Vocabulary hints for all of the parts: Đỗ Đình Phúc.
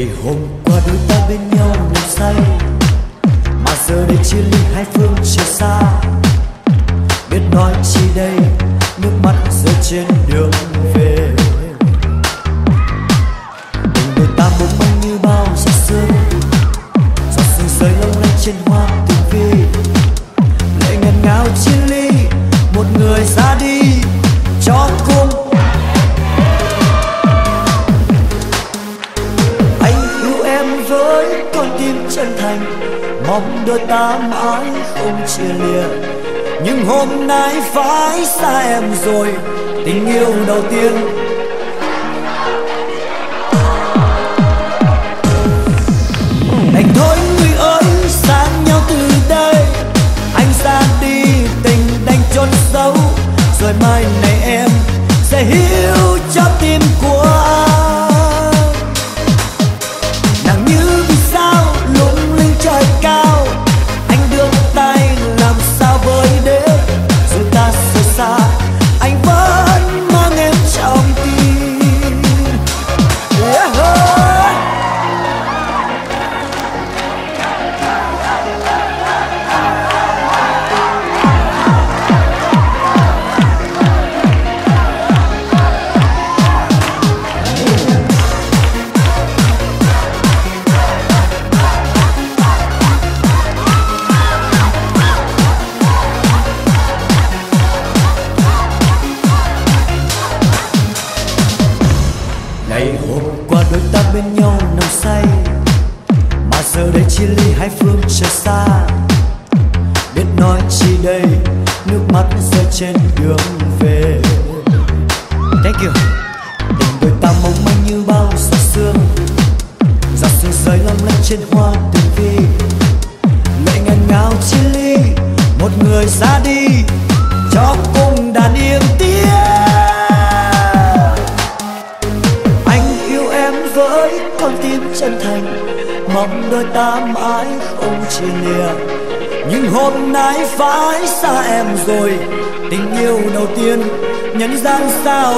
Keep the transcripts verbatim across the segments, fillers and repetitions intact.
Ngày hôm qua đôi ta bên nhau ngủ say, mà giờ đây chia ly hai phương trời xa. Biết nói chi đây, nước mắt rơi trên đường về. Tình đôi ta mong manh như bao giọt sương, giọt sương rơi lâu nay trên hoa tình vi. Lệ ngần ngào chia ly, một người ra đi cho cùng. Chân thành mong đôi ta mãi không chia lìa, nhưng hôm nay phải xa em rồi tình yêu đầu tiên. Đành thôi người ơi, xa nhau từ đây, anh ra đi tình đành chôn sâu, rồi mai này em sẽ hiểu cho tim của anh.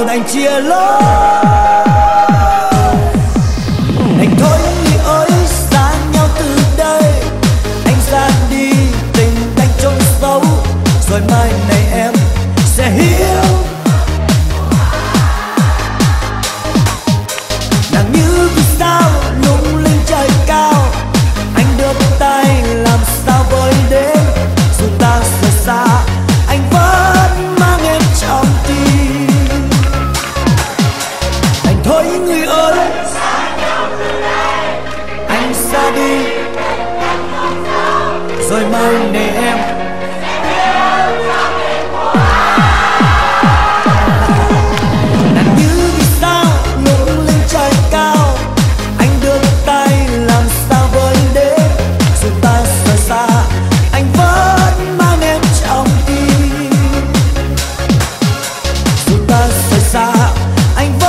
Đành chia lối, đành thôi người ơi, xa nhau từ đây, anh ra đi tình đành chôn sâu, rồi mai này em sẽ hiểu. Nàng như vì sao lung linh trời cao, anh đưa tay làm sao với đến, dù ta rời xa anh vẫn mang em trong tim. Thôi người ơi, anh ra đi, rồi mai này em. Nàng như vì sao lung linh trời cao, anh đưa tay làm sao với đến, dù ta rời xa, anh vẫn mang em trong tim. Dù ta rời xa, anh vẫn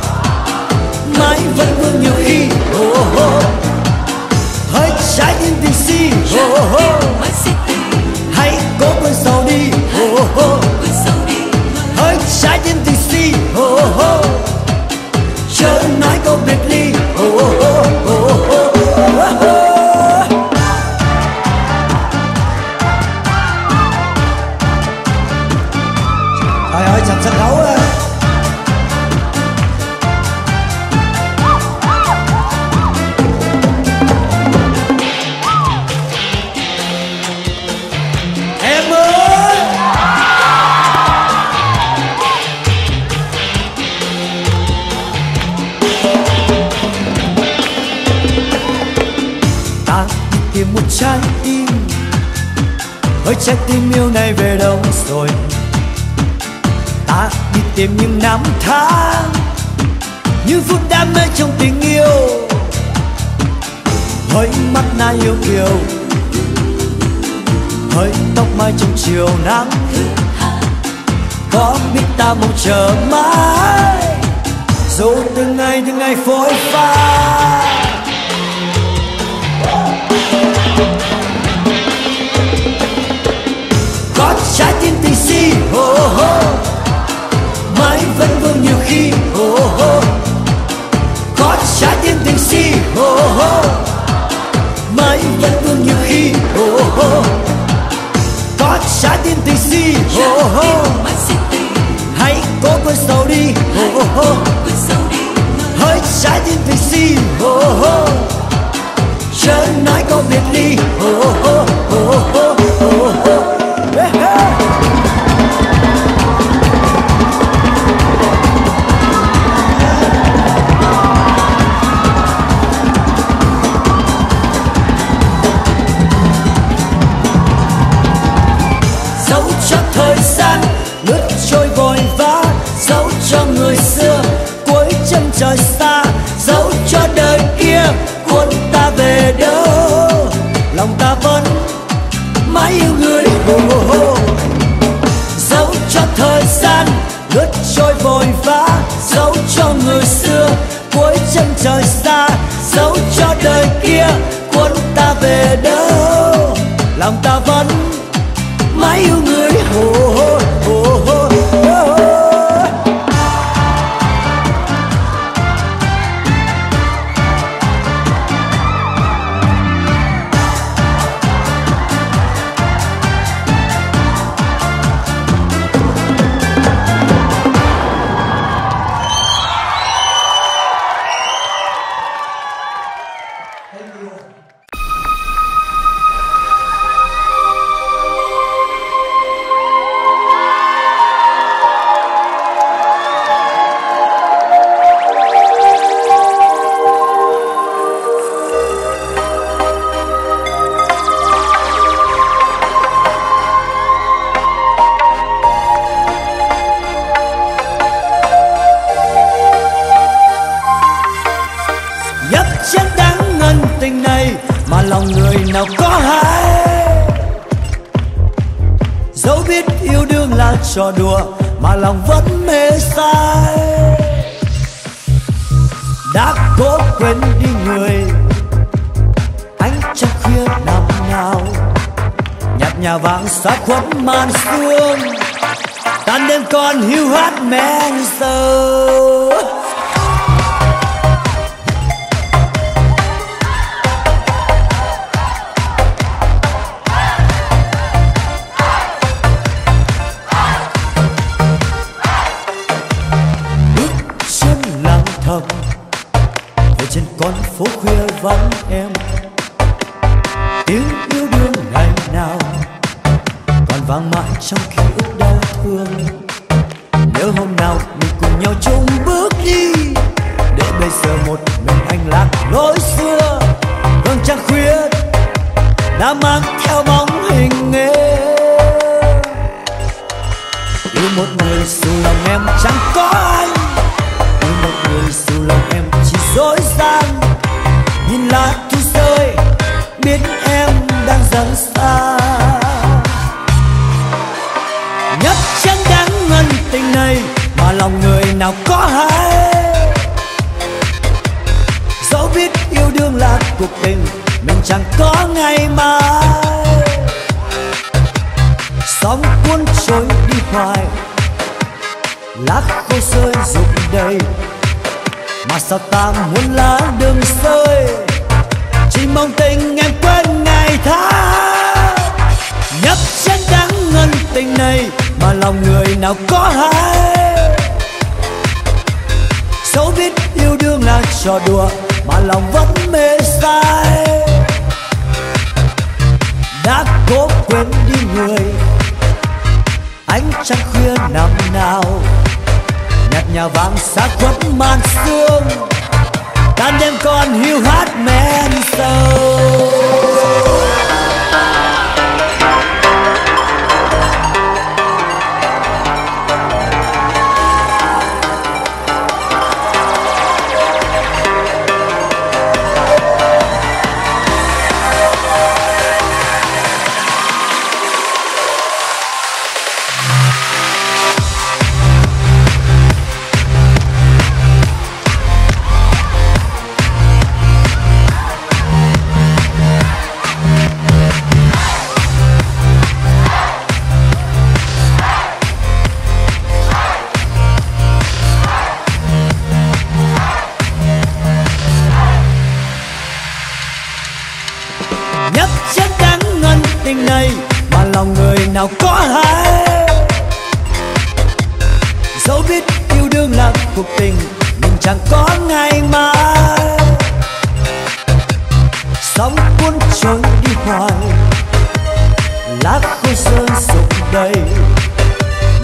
hãy cố bước sau đi, hãy trái tim tình si, chớ nói câu biệt ly. Trời ơi, chặt sân khấu đấy. Một trái tim, hỡi trái tim yêu này về đâu rồi? Ta đi tìm những năm tháng, những phút đam mê trong tình yêu. Hỡi mắt na yêu kiều, hỡi tóc mai trong chiều nắng. Có biết ta mong chờ mãi, dù từng ngày từng ngày phôi pha. Có trái tim tình si, oh oh, mãi vẫn vương nhiều khi, oh oh. Có trái tim tình si, oh oh, mãi vẫn vương nhiều khi, oh oh. Có trái tim tình si, oh oh, hãy cố quên sầu đi, oh oh. Hỡi trái tim tình si, oh oh, chớ nói câu biệt ly, oh oh oh oh oh oh oh. Dẫu cho thời gian lướt trôi vội vã, dẫu cho người xưa cuối chân trời xa, dẫu cho đời kia cuốn ta về đâu, lòng ta vẫn mãi yêu người. Oh, oh. Dẫu cho thời gian lướt trôi vội vã, dẫu cho người xưa cuối chân trời xa, dẫu cho đời kia cuốn ta về đâu, lòng ta vẫn mãi yêu người. Oh, oh, oh, oh, oh. Cho đùa mà lòng vẫn mê say, đã cố quên đi người anh trong khuya năm nào. Nhạc nhà vàng xa khuất màn sương, tan đêm còn hiu hắt men sâu. Con phố khuya vắng em, tiếng yêu đương ngày nào còn vang mãi trong ký ức đau thương. Nếu hôm nào mình cùng nhau chung bước đi, để bây giờ một mình anh lạc lối xưa. Vầng trăng khuya đã mang theo bóng hình em, yêu một người dù lòng em chẳng có anh, yêu một người dù lòng em chỉ dối gian. Nhìn lá thu rơi biết em đang dần xa, nhấp chén đáng ngân tình này mà lòng người nào có hay. Dẫu biết yêu đương là cuộc tình mình chẳng có ngày mai. Sóng cuốn trôi đi hoài, lá khô rơi rụng đầy, mà sao ta muốn lá đường rơi. Chỉ mong tình em quên ngày tháng, nhấp chén đắng ngân tình này mà lòng người nào có hay. Dẫu biết yêu đương là trò đùa mà lòng vẫn mê say. Đã cố quên đi người, ánh trăng khuya năm nào nhạt nhòa vang xa khuất màn sương. Tan đêm còn hiu hắt men sâu. Nào có hay, dẫu biết yêu đương là cuộc tình mình chẳng có ngày mai. Sóng cuốn trôi đi hoài, lá khô rơi rụng đầy,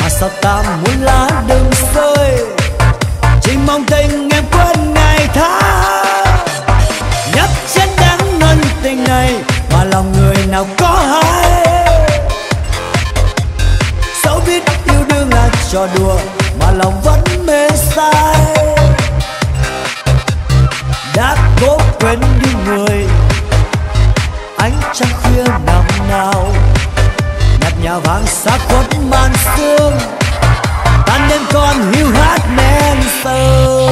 mà sao ta muốn lá đừng rơi. Chỉ mong tình em quên ngày tháng, nhấp chén đắng ngân tình này mà lòng người nào có hay. Trò đùa mà lòng vẫn mê say. Đã cố quên đi người, ánh trăng khuya năm nào nhạt nhòa vang xa khuất màn sương. Tan đêm còn hiu hắt men sâu.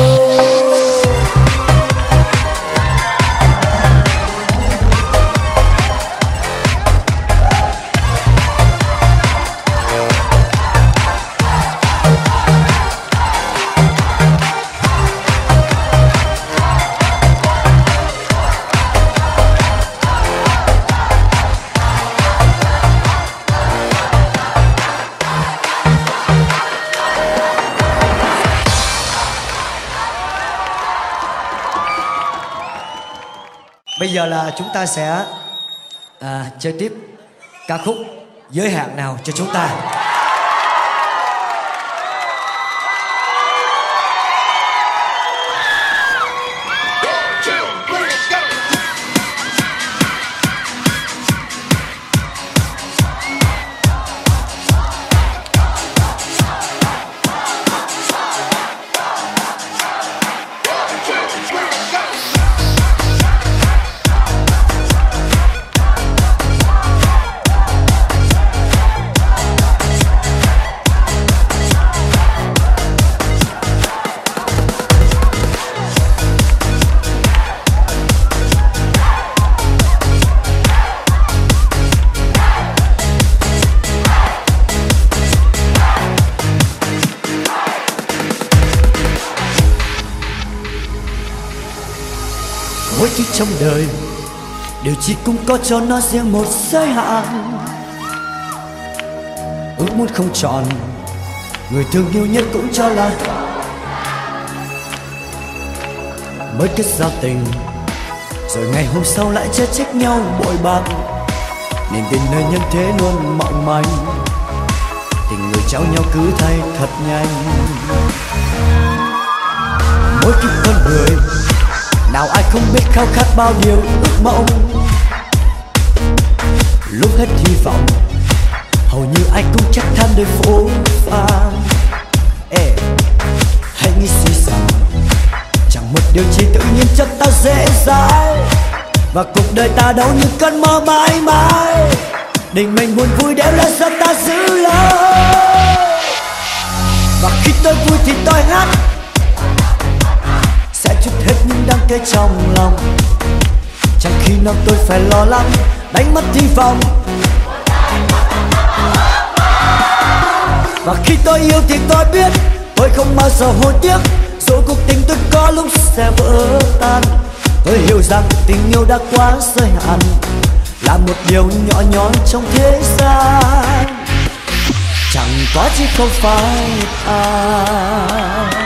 Bây giờ là chúng ta sẽ à, chơi tiếp ca khúc Giới Hạn Nào Cho Chúng Ta. Mỗi thứ trong đời điều chỉ cũng có cho nó riêng một giới hạn. Ước muốn không chọn, người thương yêu nhất cũng cho là mới kết giao tình, rồi ngày hôm sau lại chê trách nhau bội bạc. Niềm tin nơi nhân thế luôn mỏng manh, tình người trao nhau cứ thay thật nhanh. Mỗi khi con người nào ai không biết khao khát bao điều ước mong, lúc hết hy vọng hầu như ai cũng chắc than đời phũ phàng. Ê, hãy nghĩ suy rằng chẳng một điều chỉ tự nhiên cho ta dễ dãi, và cuộc đời ta đâu như cơn mơ mãi mãi. Đình mình buồn vui đều là do ta giữ lời, và khi tôi vui thì tôi hát hết những đắng cay trong lòng. Chẳng khi nào tôi phải lo lắng, đánh mất hy vọng. Và khi tôi yêu thì tôi biết tôi không bao giờ hối tiếc, dù cuộc tình tôi có lúc sẽ vỡ tan. Tôi hiểu rằng tình yêu đã quá giới hạn, là một điều nhỏ nhoi trong thế gian, chẳng có chứ không phải ai.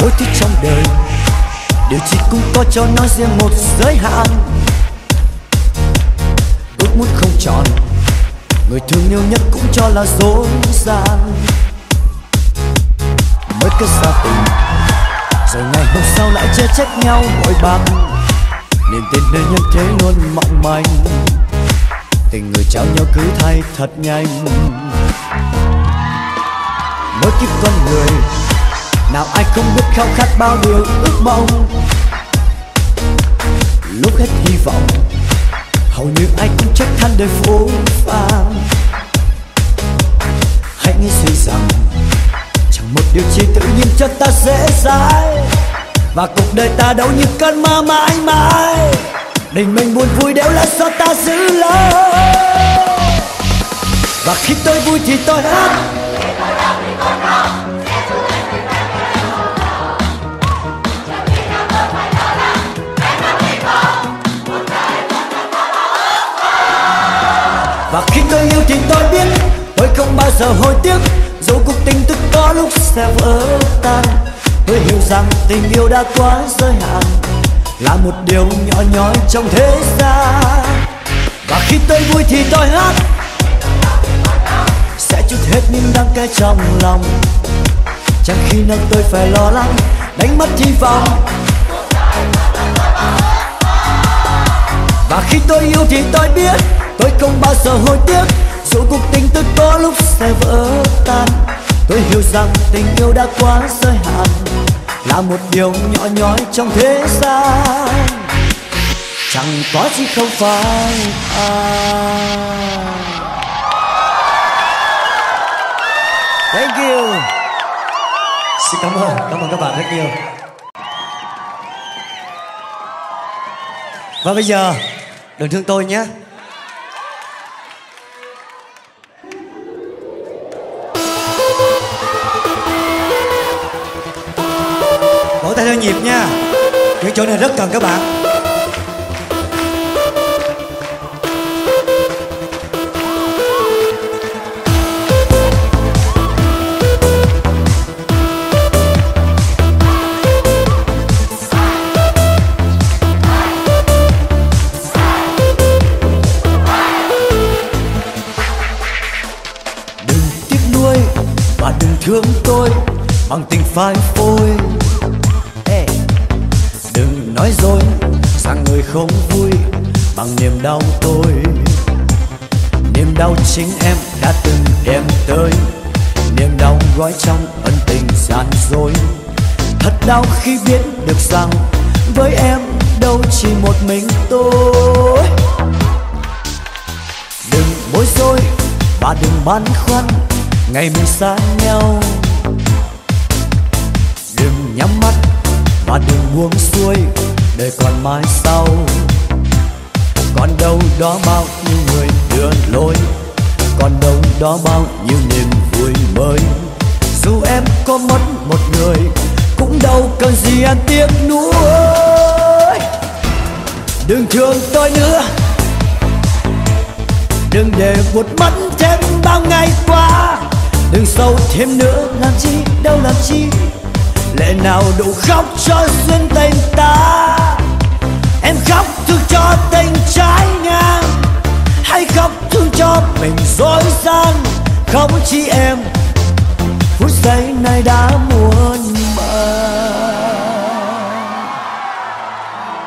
Mỗi thứ trong đời điều chỉ cũng có cho nó riêng một giới hạn. Ước muốn không tròn, người thương yêu nhất cũng cho là dối gian. Mới kết gia tình, rồi ngày hôm sau lại chê trách nhau bội bạc, nên tên đời nhân thế luôn mong manh. Tình người trao nhau cứ thay thật nhanh. Mỗi kiếp con người, nào ai không biết khao khát bao điều ước mong. Lúc hết hy vọng, hầu như ai cũng trách than đời phũ phàng. Hãy nghĩ suy rằng chẳng một điều chi tự nhiên cho ta dễ dãi, và cuộc đời ta đâu như cơn mơ mãi mãi. Đình mình buồn vui đều là do ta giữ lấy. Và khi tôi vui thì tôi hát, và khi tôi yêu thì tôi biết tôi không bao giờ hối tiếc, dù cuộc tình tôi có lúc sẽ vỡ tan. Tôi hiểu rằng tình yêu đã quá giới hạn, là một điều nhỏ nhoi trong thế gian. Và khi tôi vui thì tôi hát, sẽ trút hết những đắng cay trong lòng, chẳng khi nào tôi phải lo lắng, đánh mất hy vọng. Và khi tôi yêu thì tôi biết tôi không bao giờ hối tiếc, dù cuộc tình tôi có lúc sẽ vỡ tan. Tôi hiểu rằng tình yêu đã quá giới hạn, là một điều nhỏ nhoi trong thế gian, chẳng có gì không phải ai. Thank you. Xin cảm ơn, cảm ơn các bạn rất nhiều. Và bây giờ đừng thương tôi nhé. Vỗ tay theo nhịp nha, những chỗ này rất cần các bạn. Đừng tiếc nuối và đừng thương tôi bằng tình phai phôi. Đừng nói dối rằng người không vui bằng niềm đau tôi. Niềm đau chính em đã từng đem tới, niềm đau gói trong ân tình gian dối. Thật đau khi biết được rằng với em đâu chỉ một mình tôi. Đừng bối rối và đừng băn khoăn ngày mình xa nhau. Đừng nhắm mắt và đừng buông xuôi đời còn mãi sau. Còn đâu đó bao nhiêu người đưa lối, còn đâu đó bao nhiêu niềm vui mới. Dù em có mất một người cũng đâu cần gì anh tiếc nuối. Đừng thương tôi nữa, đừng để buồn mất thêm bao ngày qua. Đừng sầu thêm nữa, làm chi đâu làm chi, lẽ nào đủ khóc cho duyên tình ta. Em khóc thương cho tình trái ngang, hay khóc thương cho mình dối gian. không chỉ em, phút giây này đã muôn mơ.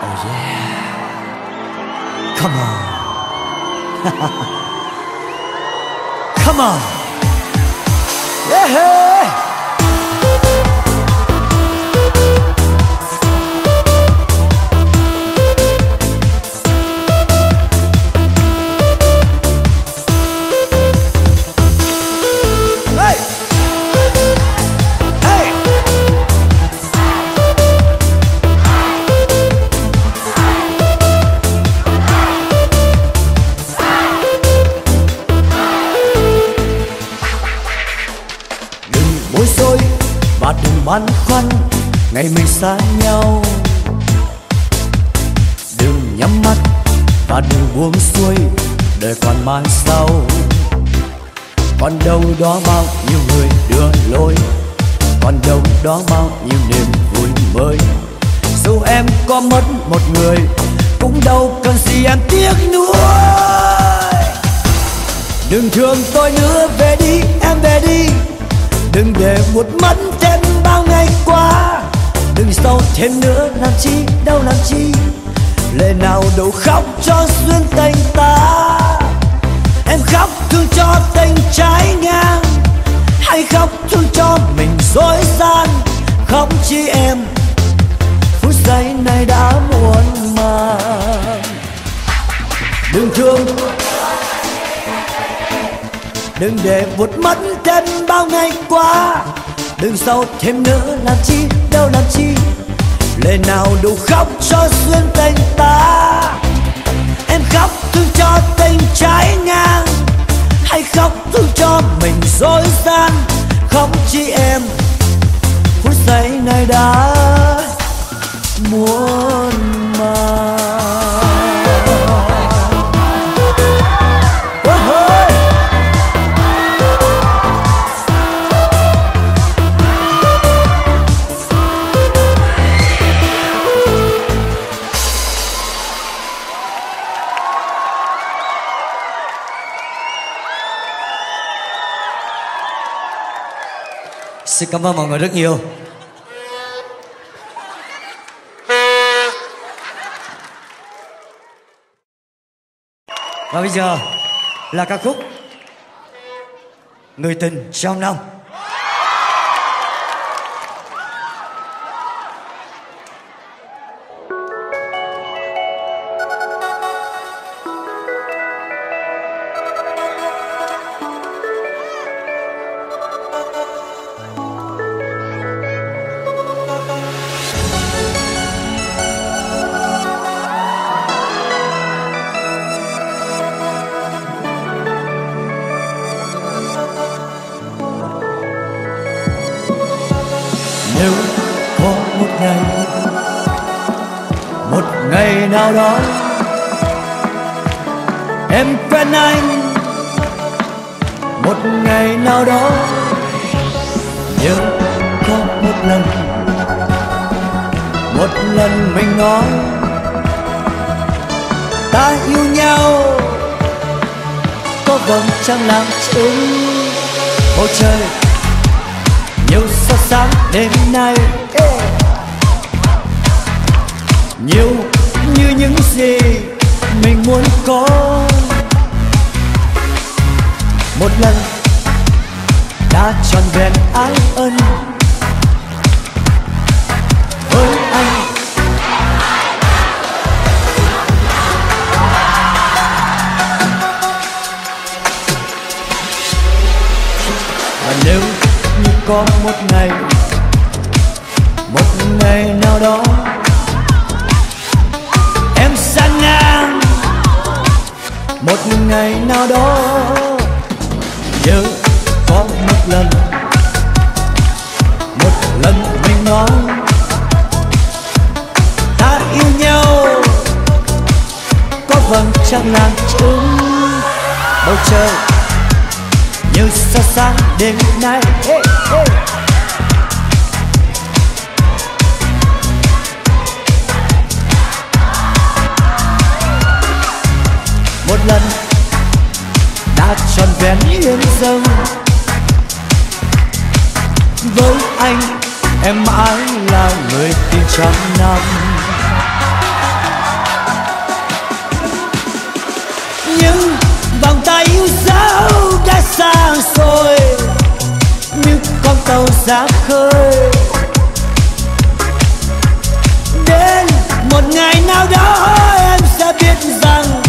Oh yeah, come on, come on, yeah. Băn khoăn ngày mình xa nhau, đừng nhắm mắt và đừng buông xuôi, đời còn mai sau. Còn đâu đó bao nhiêu người đưa lối, còn đâu đó bao nhiêu niềm vui mới. Dù em có mất một người cũng đâu cần gì em tiếc nuối. Đừng thương tôi nữa, về đi em, về đi, đừng để một mắt em bao ngày qua. Đừng sâu thêm nữa, làm chi, đâu làm chi, lệ nào đâu khóc cho duyên tình ta. Em khóc thương cho tình trái ngang, hay khóc thương cho mình dối gian. Không chỉ em, phút giây này đã muộn màng. Đừng thương, đừng để vụt mất thêm bao ngày qua. Đừng sâu thêm nữa, làm chi, đâu làm chi, lệ nào đủ khóc cho duyên tình ta. Em khóc thương cho tình trái ngang, hay khóc thương cho mình dối gian. Không chỉ em, phút giây này đã muộn màng. Xin cảm ơn mọi người rất nhiều. Và bây giờ là ca khúc Người tình trong năm. Nào đó em quen anh, một ngày nào đó, nhưng có một lần, một lần mình nói ta yêu nhau, có vầng trăng làm chứng. Bầu trời nhiều sao sáng đêm nay, nhiều như những gì mình muốn có. Một lần đã tròn vẹn ái ân với anh. Và nếu như có một ngày, một ngày nào đó sang ngang, một ngày nào đó, nhớ có một lần, một lần mình nói ta yêu nhau, có vầng trăng làm chứng. Bầu trời như sao sáng đêm nay, hey, hey. Một lần đã tròn vẹn yên dâng. anh, em mãi là người tin trăm năm. Những vòng tay yêu dấu đã xa rồi, như con tàu ra khơi. Đến một ngày nào đó em sẽ biết rằng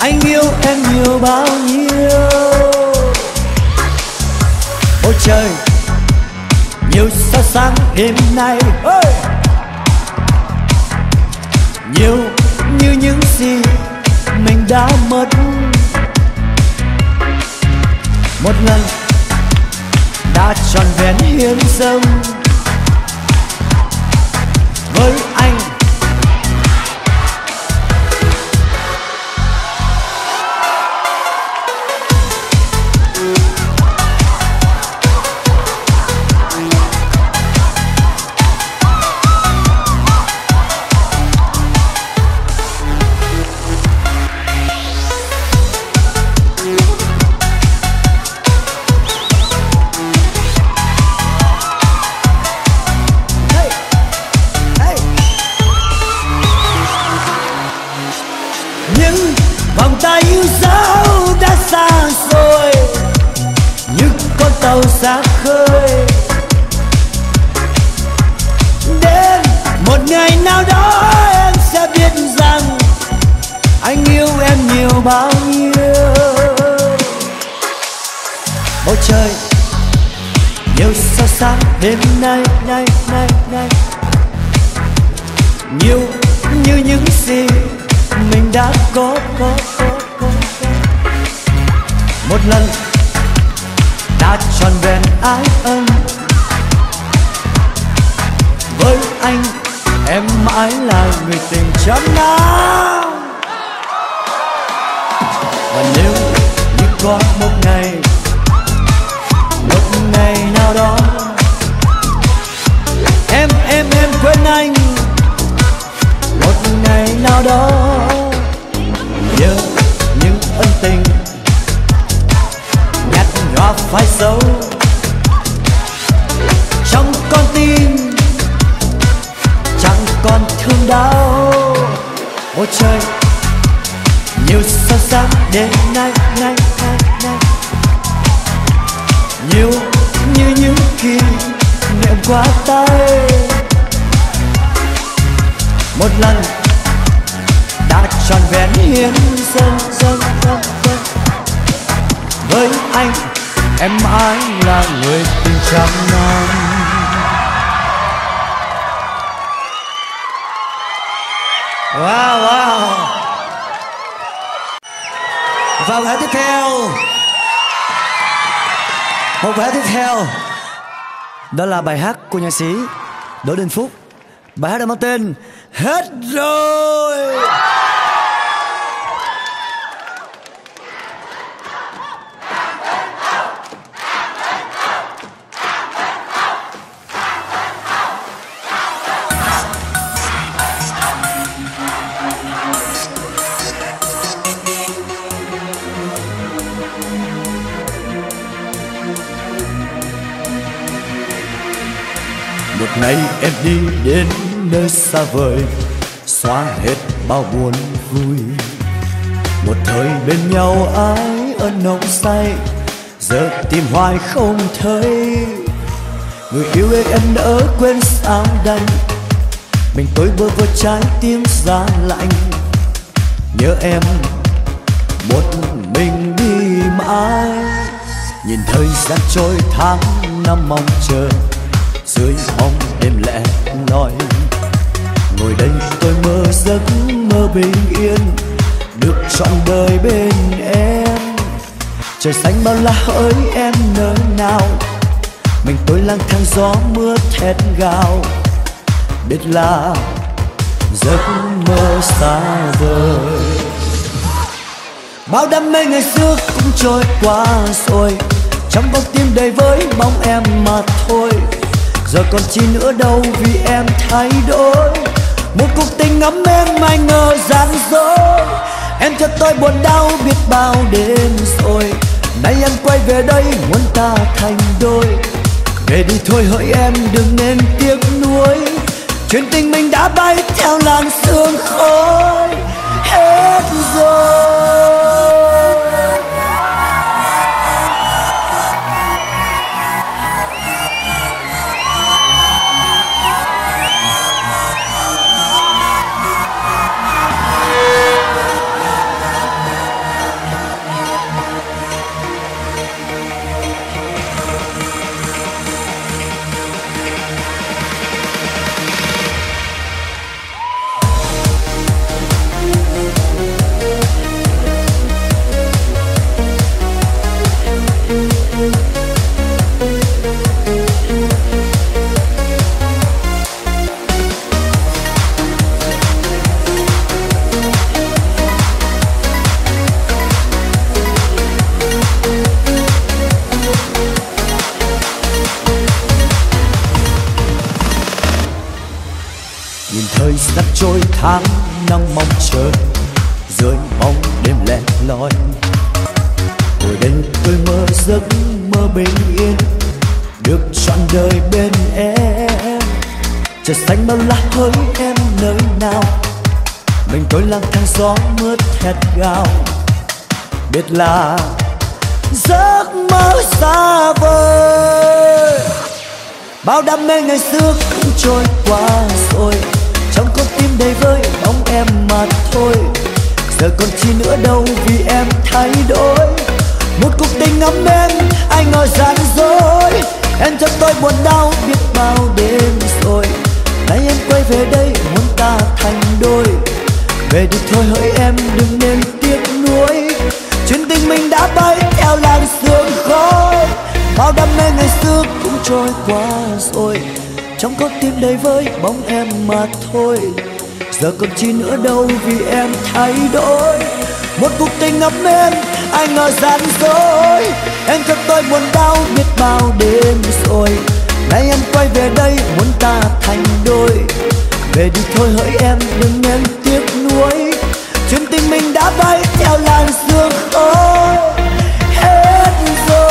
anh yêu em nhiều bao nhiêu. Ôi trời, nhiều sao sáng đêm nay, hey! Nhiều như những gì mình đã mất. Một lần đã tròn vẹn hiến dâng với anh. Xa khơi, đến một ngày nào đó em sẽ biết rằng anh yêu em nhiều bao nhiêu. Bầu trời nhiều sao sáng đêm nay, nay, nay, nay, nhiều như những gì mình đã có, có, có, có, có. Một lần đã tròn vẹn ái ân với anh, em mãi là người tình trăm năm. Và nếu như có một ngày, một ngày nào đó em em em quên anh, một ngày nào đó nhớ những ân tình phải sâu trong con tim, chẳng còn thương đau. Ôi trời, nhiều sao sáng đêm nay, nay, nay, nay, nhiều như những kỷ niệm qua tay. Một lần đã tròn vẹn hiến dâng dâng dâng dâng với anh, em mãi là người tình trăm năm. Wow, wow. Và vở tiếp theo, một vở tiếp theo đó là bài hát của nhạc sĩ Đỗ Đình Phúc. Bài hát đã mang tên Hết Rồi. Ngày em đi đến nơi xa vời, xóa hết bao buồn vui. Một thời bên nhau ái ân nồng say, giờ tìm hoài không thấy. Người yêu ơi em đỡ quên sao đành, mình tôi bơ vơ trái tim giá lạnh. Nhớ em một mình đi mãi, nhìn thời gian trôi tháng năm mong chờ dưới bóng đêm lẻ loi. Ngồi đây tôi mơ giấc mơ bình yên, được trọn đời bên em. Trời xanh bao la hỡi em nơi nào, mình tôi lang thang gió mưa thét gào. Biết là giấc mơ xa vời, bao đam mê ngày xưa cũng trôi qua rồi. Trong con tim đầy với bóng em mà thôi, giờ còn chi nữa đâu vì em thay đổi. Một cuộc tình ngắm em ai ngờ gian dối, em cho tôi buồn đau biết bao đêm rồi. Nay em quay về đây muốn ta thành đôi, để Về đi thôi hỡi em đừng nên tiếc nuối, chuyện tình mình đã bay theo làn sương khói hết rồi. Sắp trôi tháng năm mong chờ dưới bóng đêm lẻ loi. Hồi đây tôi mơ giấc mơ bình yên được trọn đời bên em. Trời xanh bao la hỡi em nơi nào, mình tôi lang thang gió mưa thét gào. Biết là giấc mơ xa vời, bao đam mê ngày xưa cũng trôi qua rồi. Trong con tim đầy vơi bóng em mà thôi, giờ còn chi nữa đâu vì em thay đổi. Một cuộc tình ngắm em anh ngồi gian dối, em cho tôi buồn đau biết bao đêm rồi. Nay em quay về đây muốn ta thành đôi, về đi thôi hỡi em đừng nên tiếc nuối. Chuyến tình mình đã bay theo làn sương khói, bao đam mê ngày xưa cũng trôi qua rồi. Trong con tim đầy với bóng em mà thôi, giờ còn chi nữa đâu vì em thay đổi. Một cuộc tình ngập em, anh ngờ gian dối, em cho tôi buồn đau biết bao đêm rồi. Nay em quay về đây muốn ta thành đôi, về đi thôi hỡi em đừng nên tiếc nuối. Chuyến tình mình đã bay theo làn sương khói hết rồi.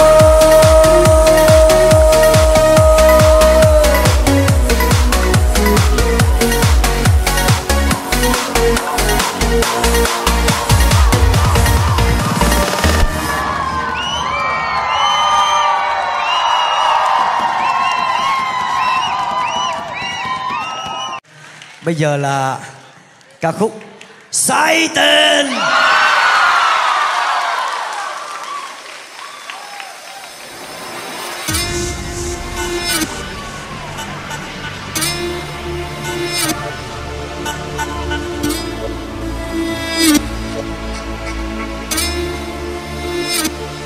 Bây giờ là ca khúc Say Tên.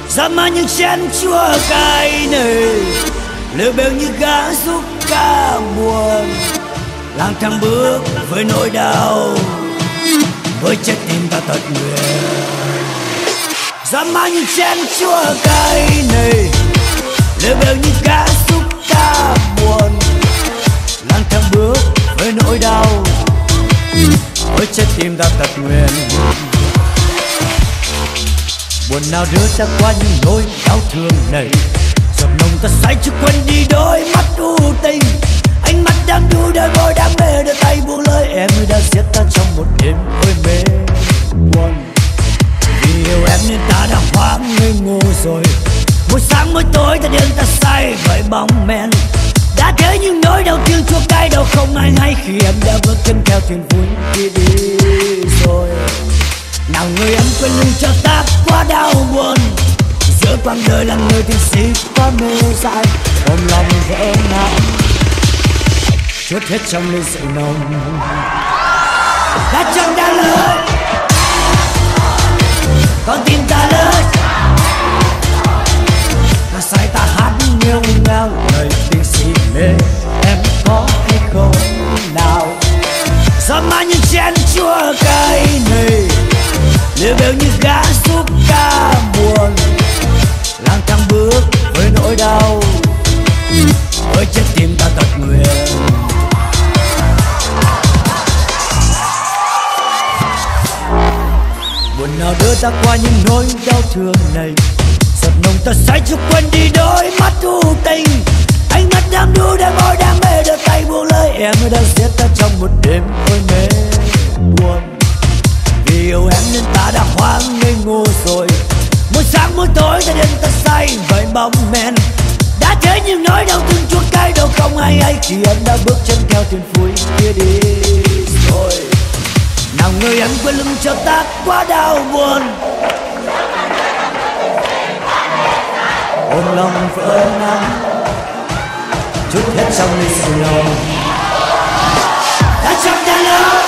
Giam ma những chén chua cay này, lều bèo như gã giúp ca buồn. Lang thang bước với nỗi đau, với trái tim ta thật nguyện. Dám anh chén chua cay này, lêu bêu như cá súc cá buồn. Lang thang bước với nỗi đau, với trái tim ta thật nguyện. Buồn nào đưa ta qua những nỗi đau thương này, giọt nồng ta say chứ quên đi đôi mắt u tình. Ánh mắt đang đu đôi môi đam mê, đôi tay buông lời em đã giết ta trong một đêm hơi mê buồn. Vì yêu em nên ta đã hoang ngây ngô rồi, mỗi sáng mỗi tối ta đêm ta say với bóng men. Đã thế những nỗi đau thương chua cay đâu không ai hay khi em đã bước chân theo thuyền vui khi đi rồi. Nào người em quên lưng cho ta quá đau buồn, giữa quãng đời là người tình sĩ quá mê dại ôm lòng vỡ nát. Chút hết trong ly rượu nồng đã chẳng đã lớn, con tim ta lớn. Ta say ta hát nghêu ngao lời tình si mê, em có hay không nào? Giam ma những chén chua cay này, lêu bêu như gã giúp ca buồn. Lang thang bước với nỗi đau, với trái tim ta thật nguyện. Buồn nào đưa ta qua những nỗi đau thương này, giọt nồng ta say chưa quên đi đôi mắt u tình. Ánh mắt đam đu đam môi đam mê đôi tay buông lời em đã giết ta trong một đêm hôn mê buồn. Vì yêu em nên ta đã hoang ngây ngô rồi. Mỗi sáng mỗi tối ta đến ta say vậy bóng men. Đã thế nhưng nỗi đau thương chua cay đâu không ai ấy thì em đã bước chân theo thuyền vui kia đi rồi. Nào người em quên lưng cho ta quá đau buồn. Ôm lòng vỡ nắng, chút hết trong ly sầu lòng. Ta trong ta lỡ,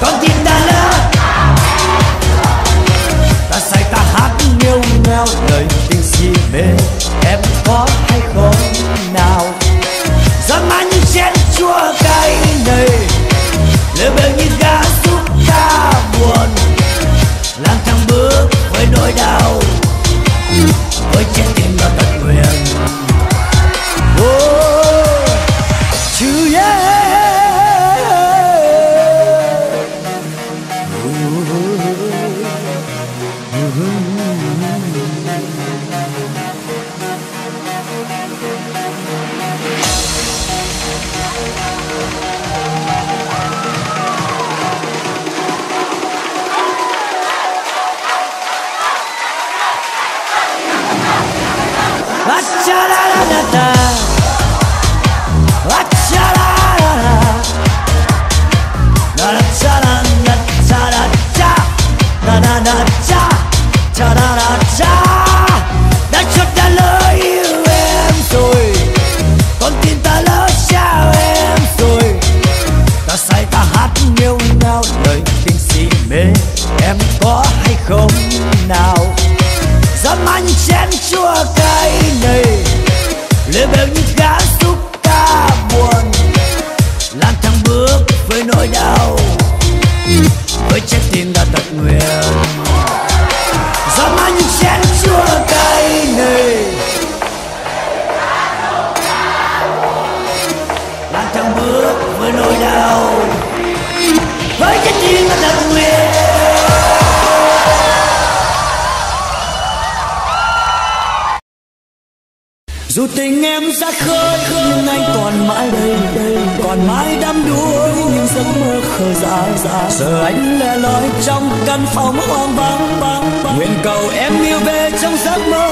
con tim ta lỡ. Ta say ta hát nghêu ngao lời tình si mê. Em có hay không nào? Gió má như chén chua cay này, lơ bơ như gã giúp ta buồn. Lang thang bước với nỗi đau. Với trái tim và tất nguyện oh, chứ yeah. Cha-da-da-da-da. Dù tình em ra khơi nhưng anh còn mãi đây, đây còn mãi đắm đuối những giấc mơ khờ dại dại. Giờ anh lẻ loi trong căn phòng hoang vắng vắng, nguyện cầu em yêu về trong giấc mơ.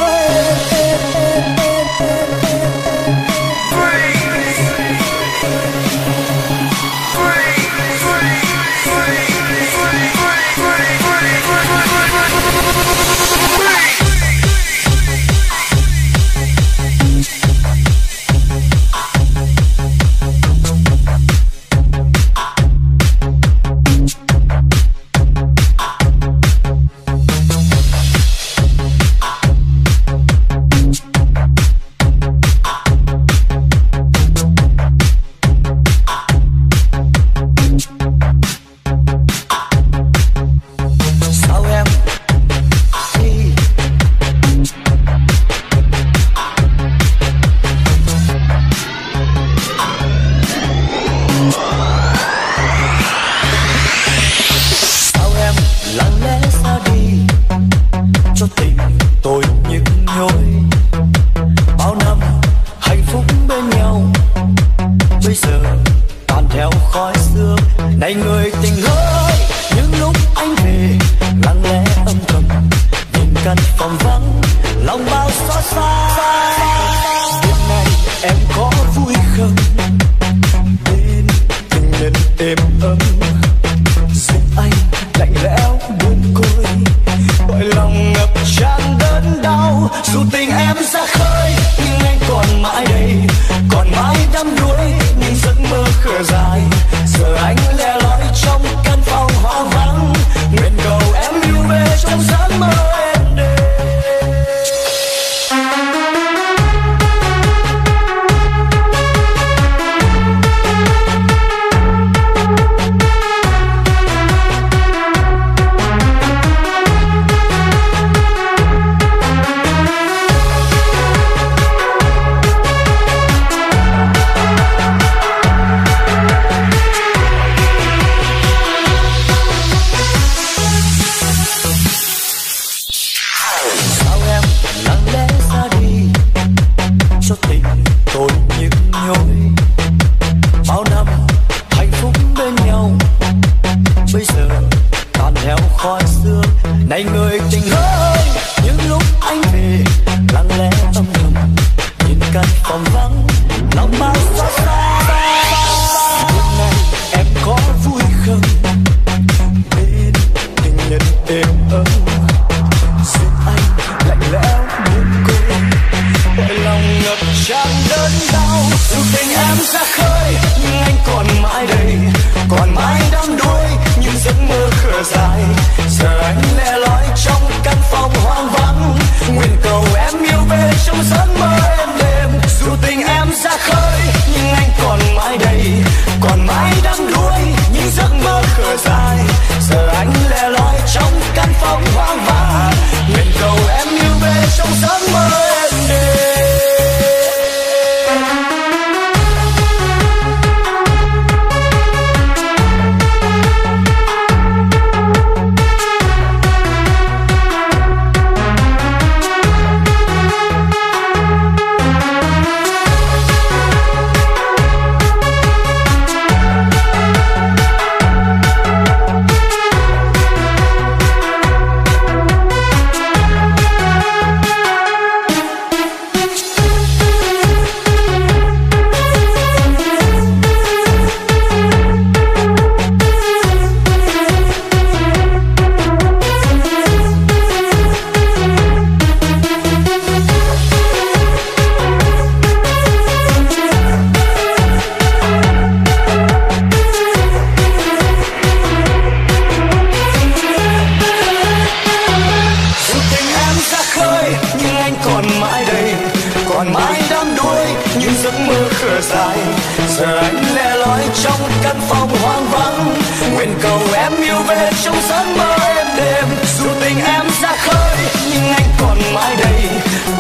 nói trong căn phòng hoang vắng. Nguyện cầu em yêu về trong sáng mơ em đêm. Dù tình em ra khơi nhưng anh còn mãi đây,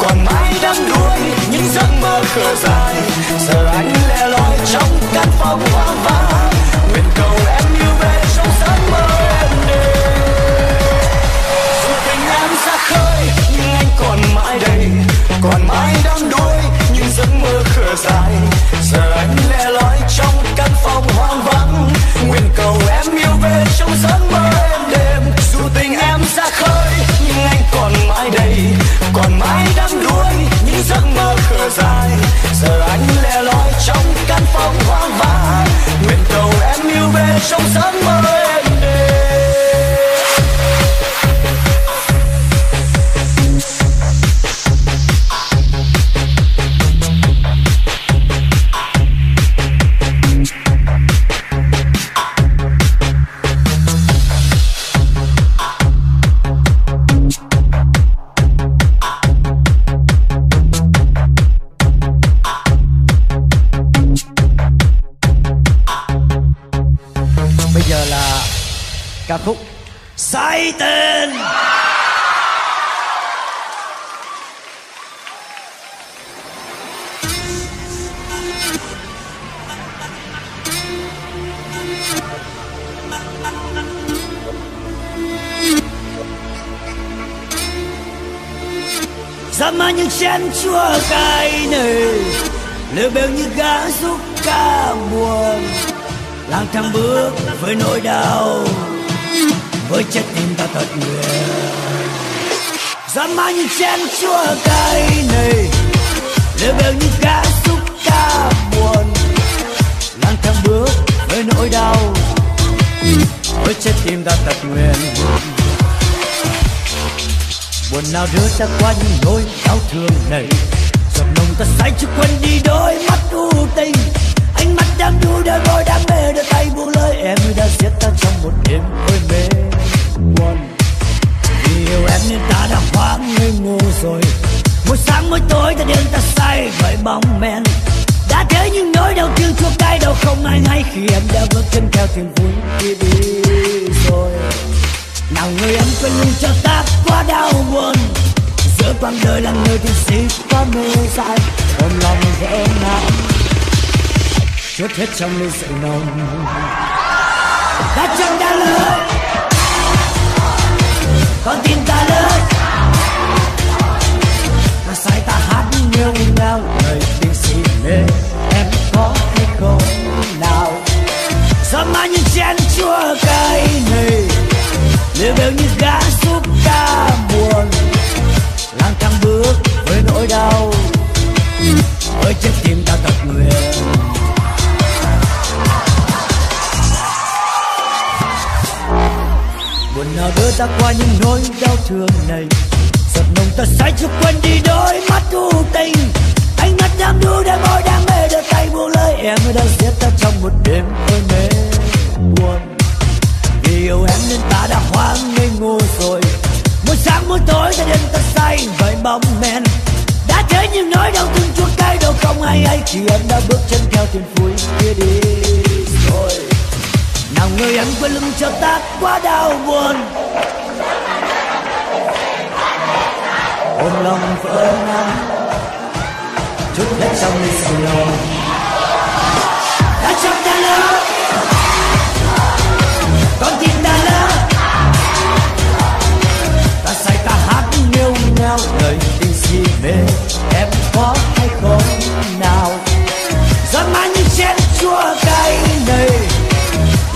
còn mãi đắm đuối những giấc mơ khờ dài. Giờ anh lẻ loi trong căn phòng hoang vắng. Nguyện cầu em yêu về trong sáng mơ em đêm. Dù tình em ra khơi nhưng anh còn mãi đây, còn mãi đắm đuối những giấc mơ khờ dài. Giờ anh lẻ loi trong căn phòng hoang vắng. Nguyện cầu em yêu về trong giấc mơ em đêm. Dù tình em ra khơi nhưng anh còn mãi đây, còn mãi đắm đuối những giấc mơ khờ dài. Giờ anh lẻ loi trong căn phòng hoang vắng. Nguyện cầu em yêu về trong giấc mơ em đêm. Ca khúc Say Tên. Dám mang những chén chua cay này, lêu bêu như gã giúp ca buồn, lang thang bước với nỗi đau, với trái tim ta thật nguyện. Dám mang những chén chua cay này, lêu bêu như gã giúp ca buồn, lang thang bước với nỗi đau, với trái tim ta thật nguyện. Buồn nào đưa ta qua những nỗi đau thương này, giọt nồng ta say chưa quên đi đôi mắt u tình. Ánh mắt đang đu đôi môi đam mê, đôi tay buông lơi em như đã giết ta trong một đêm ôi mê buồn. Vì yêu em nên ta đã hoang ngây ngô rồi, mỗi sáng mỗi tối ta điên ta say bởi bóng men. Đã thế những nỗi đau thương chua cay đâu không ai hay khi em đã bước chân theo tiếng vui khi đi rồi. Nào người em quên luôn cho ta quá đau buồn, giữa quãng đời là người tình sĩ quá mê dại, ôm lòng về em nào chút hết trong ly rượu nồng đã chẳng đã lớn, con tim ta lớn, ta say ta hát nghiêng ngao lời tình si mê em có hay không nào. Dám mang những chén chua cay này, lêu bêu như gã giúp ta buồn, lang thang bước với nỗi đau, với trái tim ta thật nguyện. Buồn nào đưa ta qua những nỗi đau thương này, giọt nồng ta say chưa quên đi đôi mắt u tình. Ánh mắt đam đu đôi môi đam mê, đôi tay buông lơi em đã giết ta trong một đêm ôi mê buồn. Vì yêu em nên ta đã hoang ngây ngô rồi, mỗi sáng mỗi tối ta đêm ta say với bóng men. Đã thế những nỗi đau thương chua cay đâu không hay ấy khi em đã bước chân theo thuyền vui kia đi rồi. Nào người em quên lưng cho ta quá đau buồn, ôm lòng vỡ nát chút hết trong ly sầu lòng đã cho ta lớn, con tim ta lớn, ta say ta hát nghêu ngao lời tình si mê em có hay không nào. Dám mang những chén chua cay này,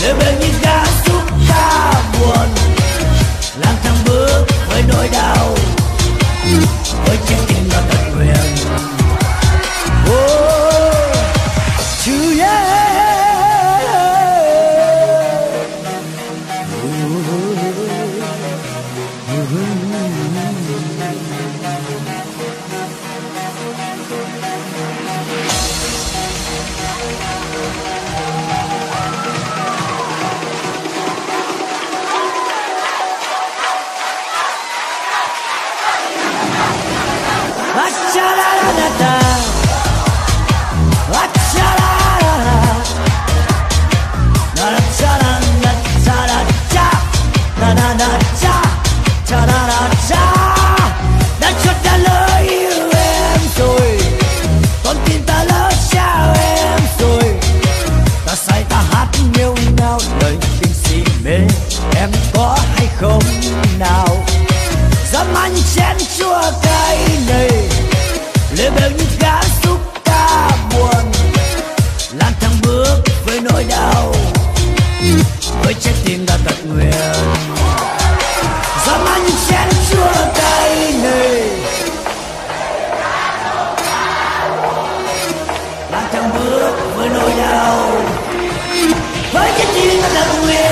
lêu bêu như gã giúp ta buồn, lang thang bước với nỗi đau, với trái tim ta thật nguyện. Oh, chứ yeah. với nỗi đau với trái tim đã tật nguyền. Dám anh chén chua cay này đang chẳng bước với nỗi đau với trái tim đã tật nguyền.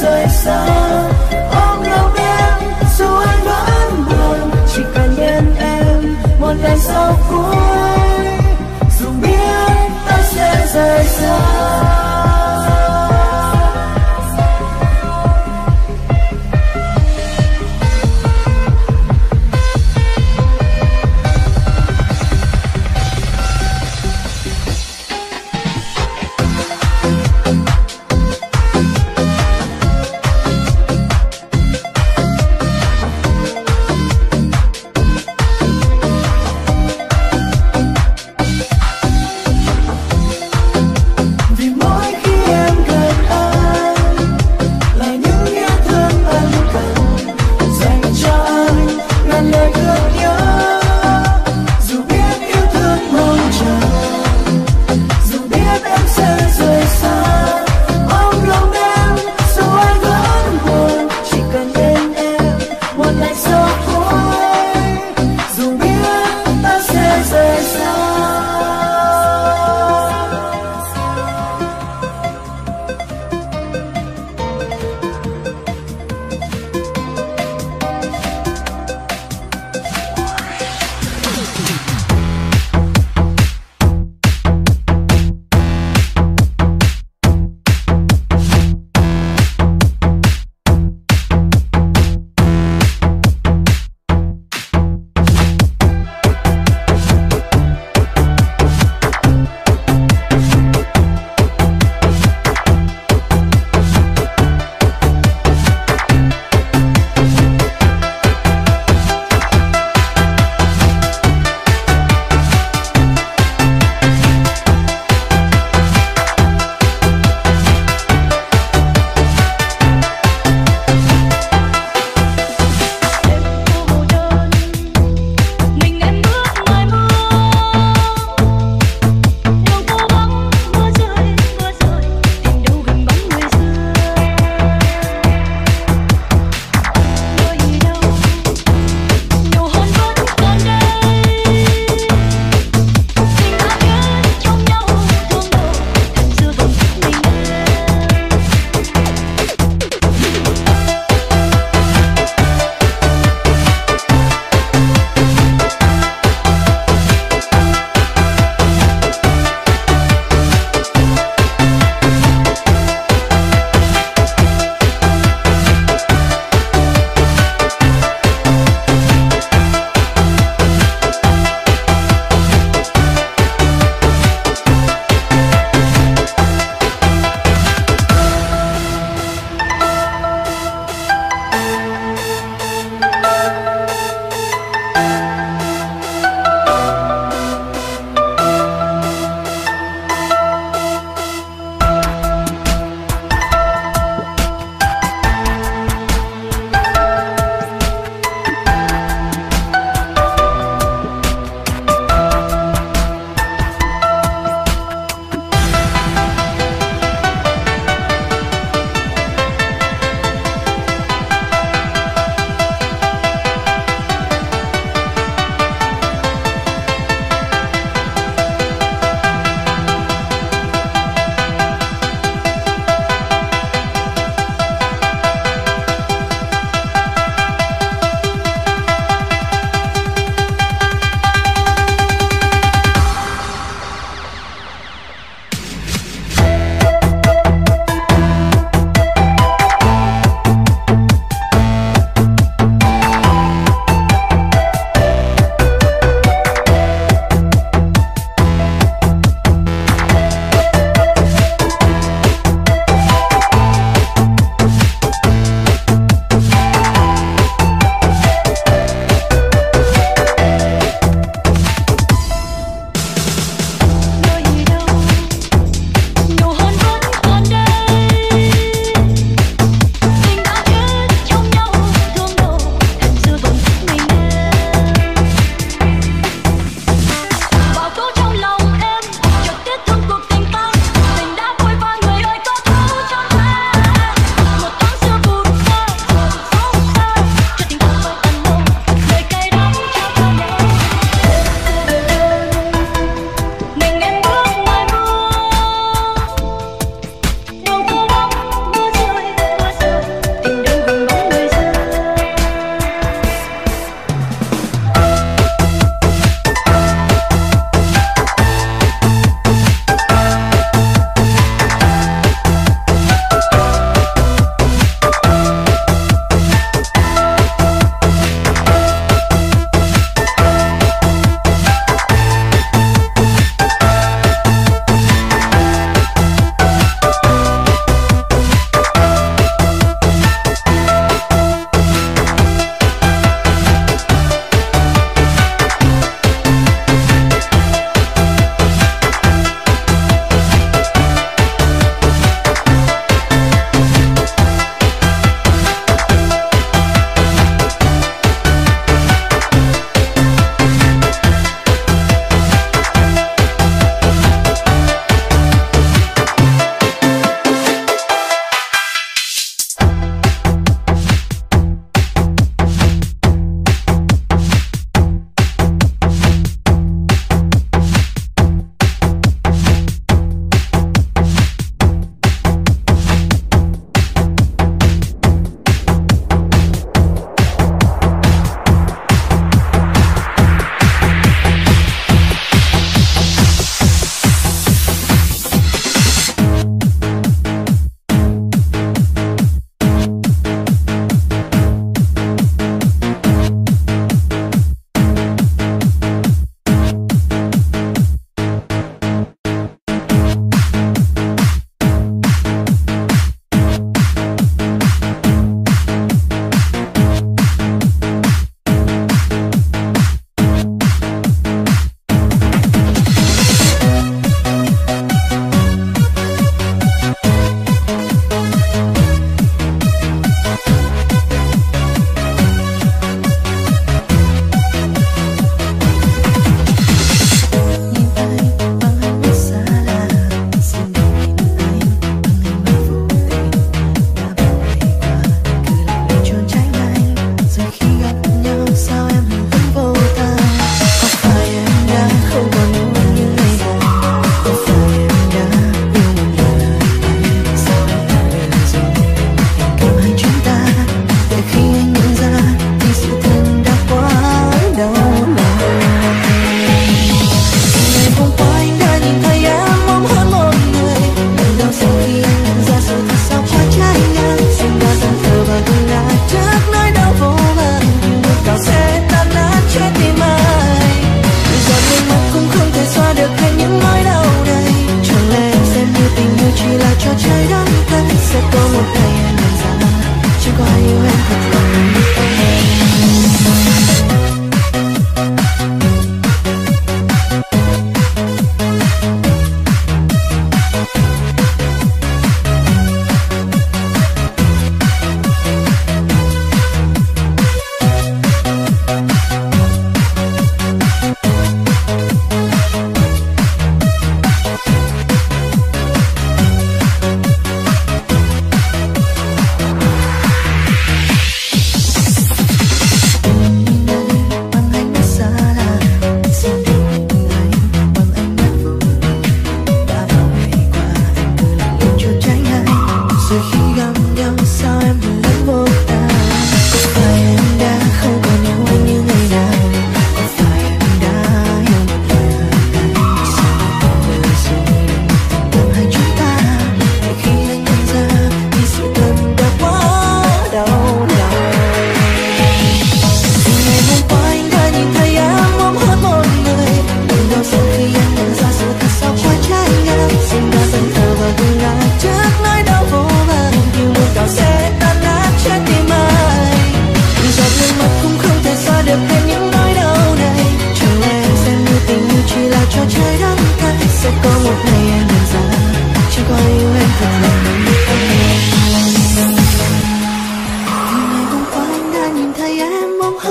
Rời xa ôm nhau em dù anh vẫn buồn, chỉ cần bên em một ngày sau cuối, dù biết ta sẽ rời xa.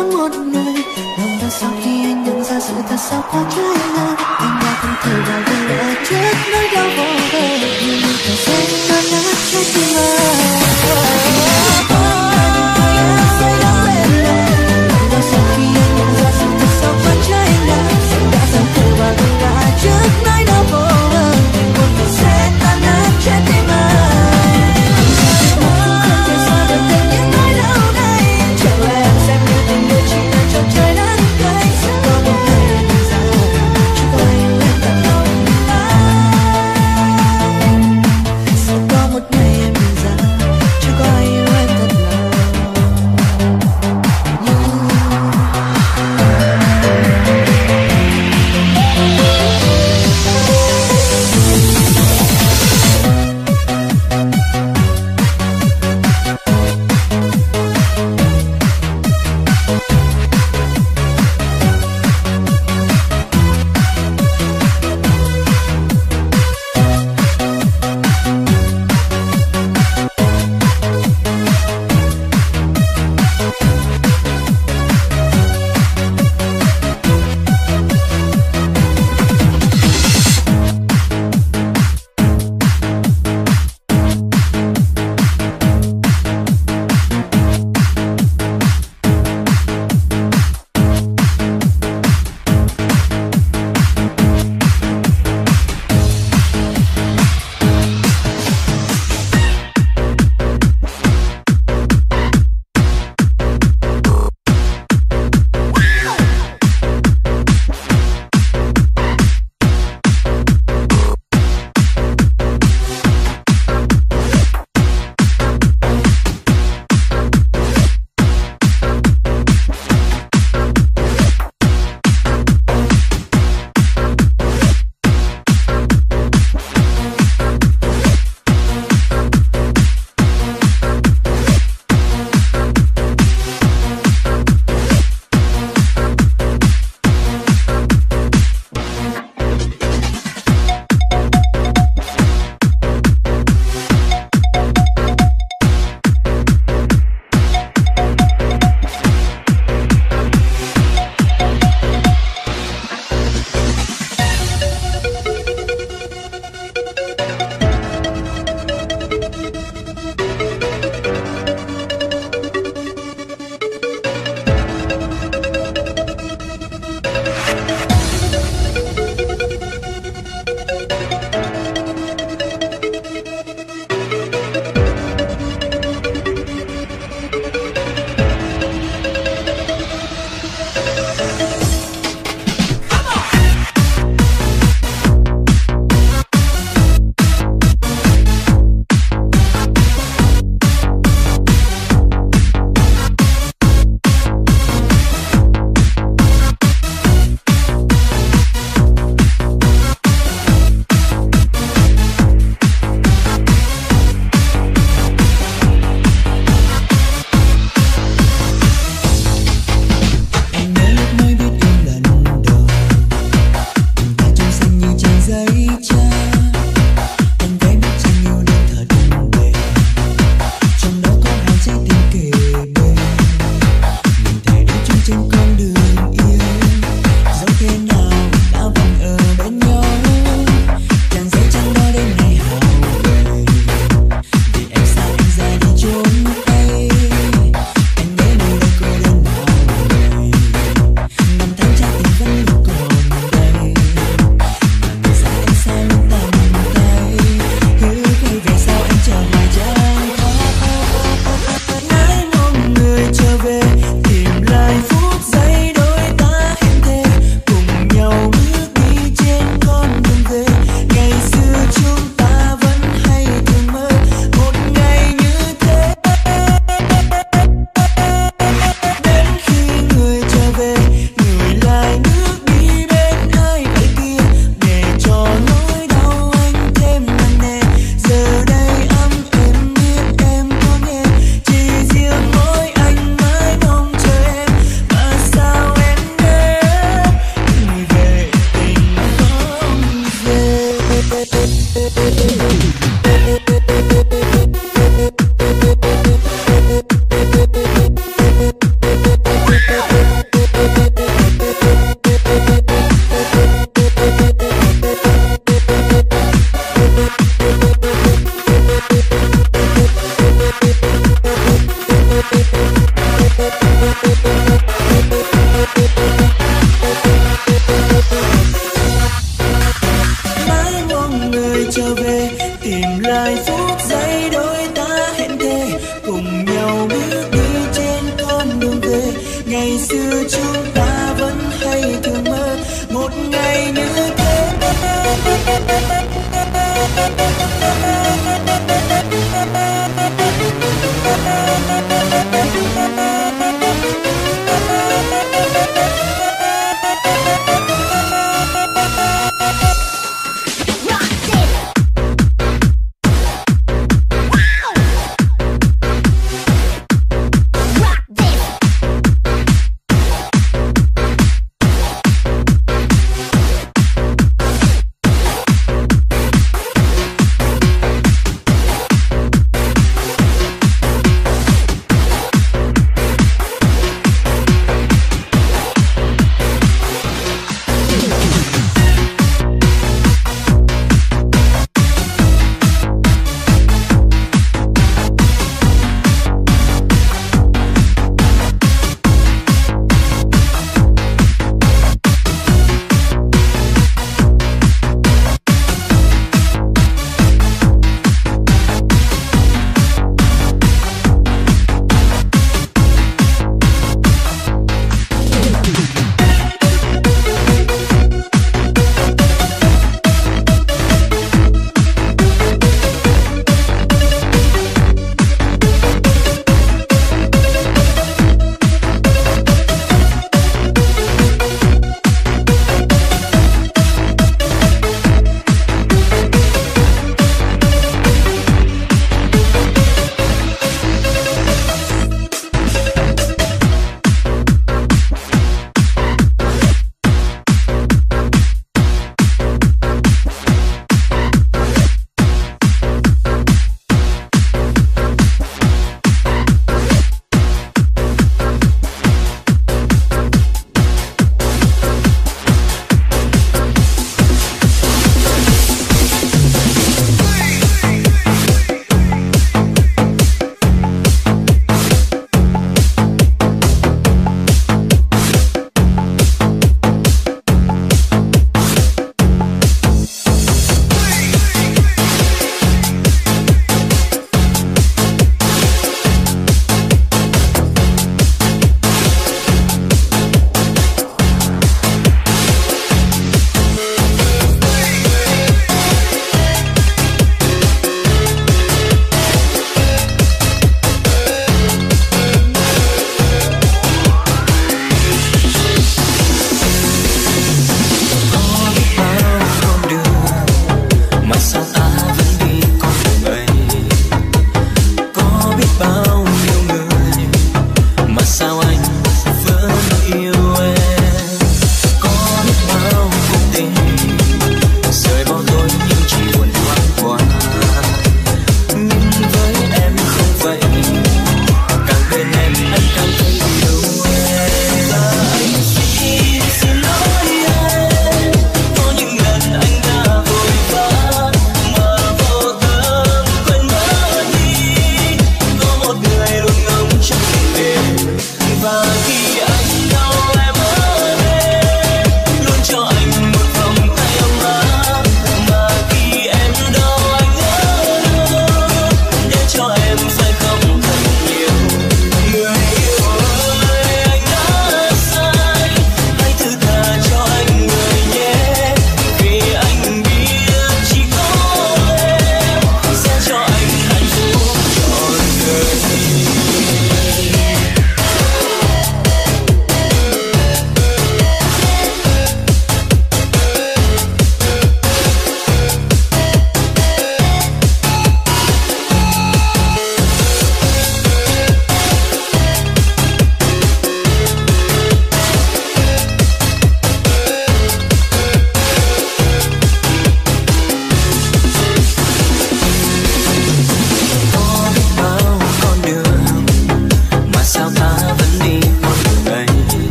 có một nơi lòng ta sau khi anh nhận ra sự thật sao quá trái ngang. Anh đã không thể nào về lại chết nỗi đau vô bờ như một thời gian tan nát trái tim anh. Hãy subscribe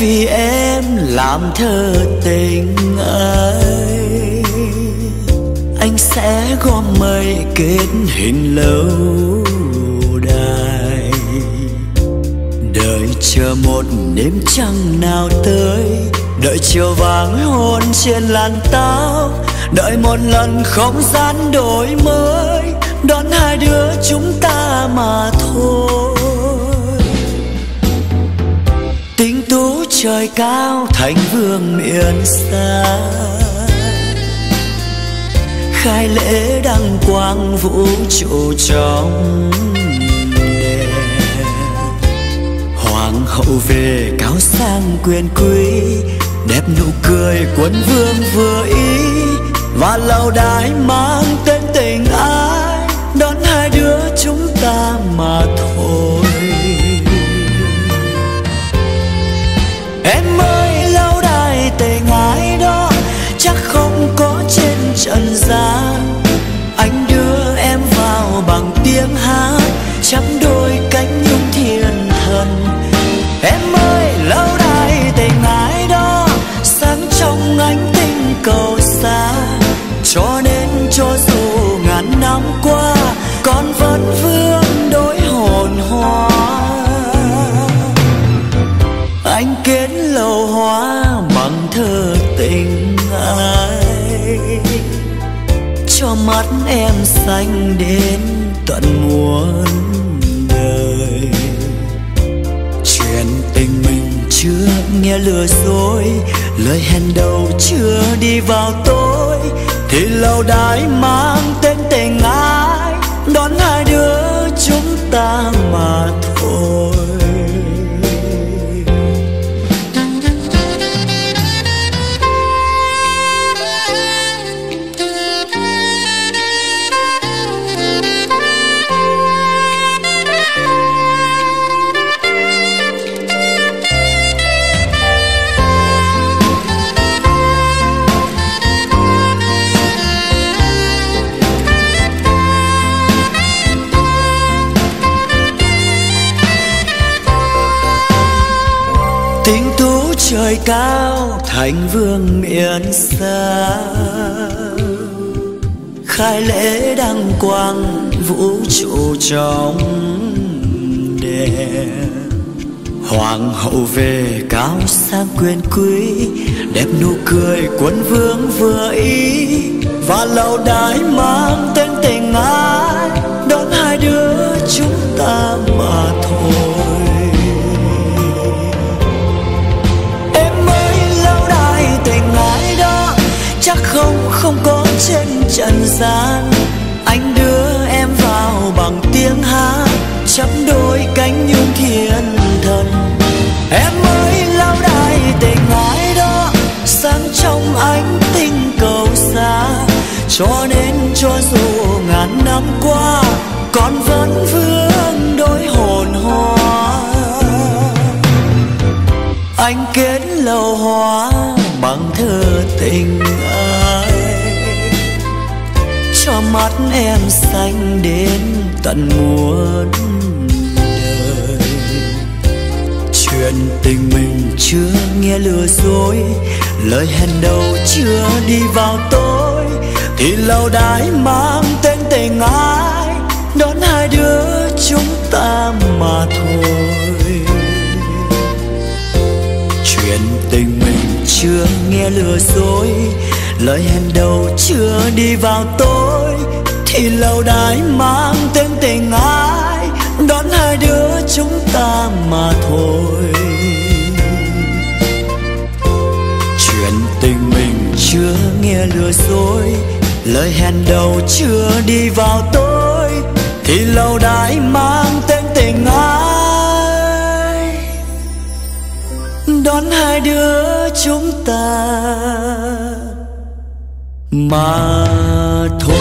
Vì em làm thơ tình ấy, anh sẽ gom mây kết hình lâu đài. Đợi chờ một đêm trăng nào tới, đợi chiều vàng hôn trên làn táo, đợi một lần không gian đổi mới, đón hai đứa chúng ta mà thôi. Tình tú trời cao thành vương miền xa, khai lễ đăng quang vũ trụ trong đêm. Hoàng hậu về cao sang quyền quý, đẹp nụ cười quân vương vừa ý, và lâu đài mang tên tình ái, đón hai đứa chúng ta mà thôi. Em ơi, lâu đài tình ái đó chắc không có trên trần gian. Anh đưa em tiếng hát chắp đôi cánh nhung thiên thần. Em ơi lâu đài tình ái đó sáng trong ánh tinh cầu xa, cho nên cho dù ngàn năm qua con vẫn vương đối hồn hoa. Anh kết lầu hoa bằng thơ tình ai, cho mắt em xanh đến tận muôn đời. Chuyện tình mình chưa nghe lừa dối, lời hẹn đầu chưa đi vào tối, thì lâu đài mang tên tình ái đón hai đứa chúng ta mà thôi. Trời cao thành vương miền xa, khai lễ đăng quang vũ trụ trong đèn. Hoàng hậu về cao sang quyền quý, đẹp nụ cười quân vương vừa ý, và lâu đài mang tên tình ái đón hai đứa chúng ta mà thôi. Không, không có trên trần gian. Anh đưa em vào bằng tiếng hát chắp đôi cánh nhung thiên thần. Em ơi lao đài tình ái đó sáng trong ánh tinh cầu xa, cho nên cho dù ngàn năm qua con vẫn vương đôi hồn hoa. Anh kết lầu hoa bằng thơ tình ai, cho mắt em xanh đến tận muôn đời. Chuyện tình mình chưa nghe lừa dối, lời hẹn đầu chưa đi vào tối, thì lâu đài mang tên tình ai đón hai đứa chúng ta mà thôi. Chuyện tình mình chưa nghe lừa dối, lời hẹn đầu chưa đi vào tối, thì lâu đài mang tên tình ai đón hai đứa chúng ta mà thôi. Chuyện tình mình chưa nghe lừa dối, lời hẹn đầu chưa đi vào tối, thì lâu đài mang tên tình ai đón hai đứa chúng ta mà thôi.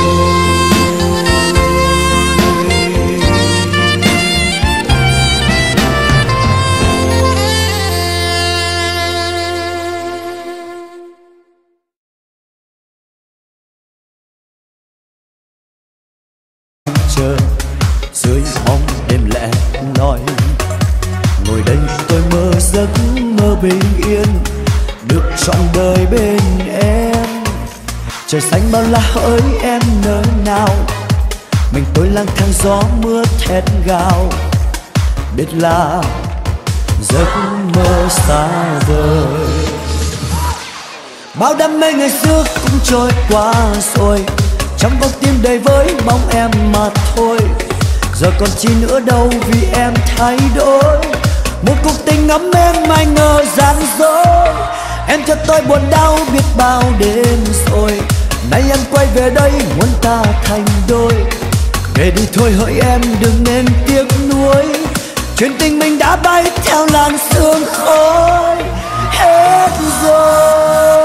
Chờ dưới bóng đêm lẻ loi, ngồi đây tôi mơ giấc mơ bình yên được trọn đời bên em. Trời xanh bao la hỡi em nơi nào, mình tôi lang thang gió mưa thét gào, biết là giấc mơ xa vời. Bao đam mê ngày xưa cũng trôi qua rồi, trong con tim đầy với bóng em mà thôi. Giờ còn chi nữa đâu vì em thay đổi, một cuộc tình ngắm em ai ngờ gian dối. Em cho tôi buồn đau biết bao đêm rồi, nay em quay về đây muốn ta thành đôi. Về đi thôi hỡi em đừng nên tiếc nuối, chuyện tình mình đã bay theo làn sương khói. Hết rồi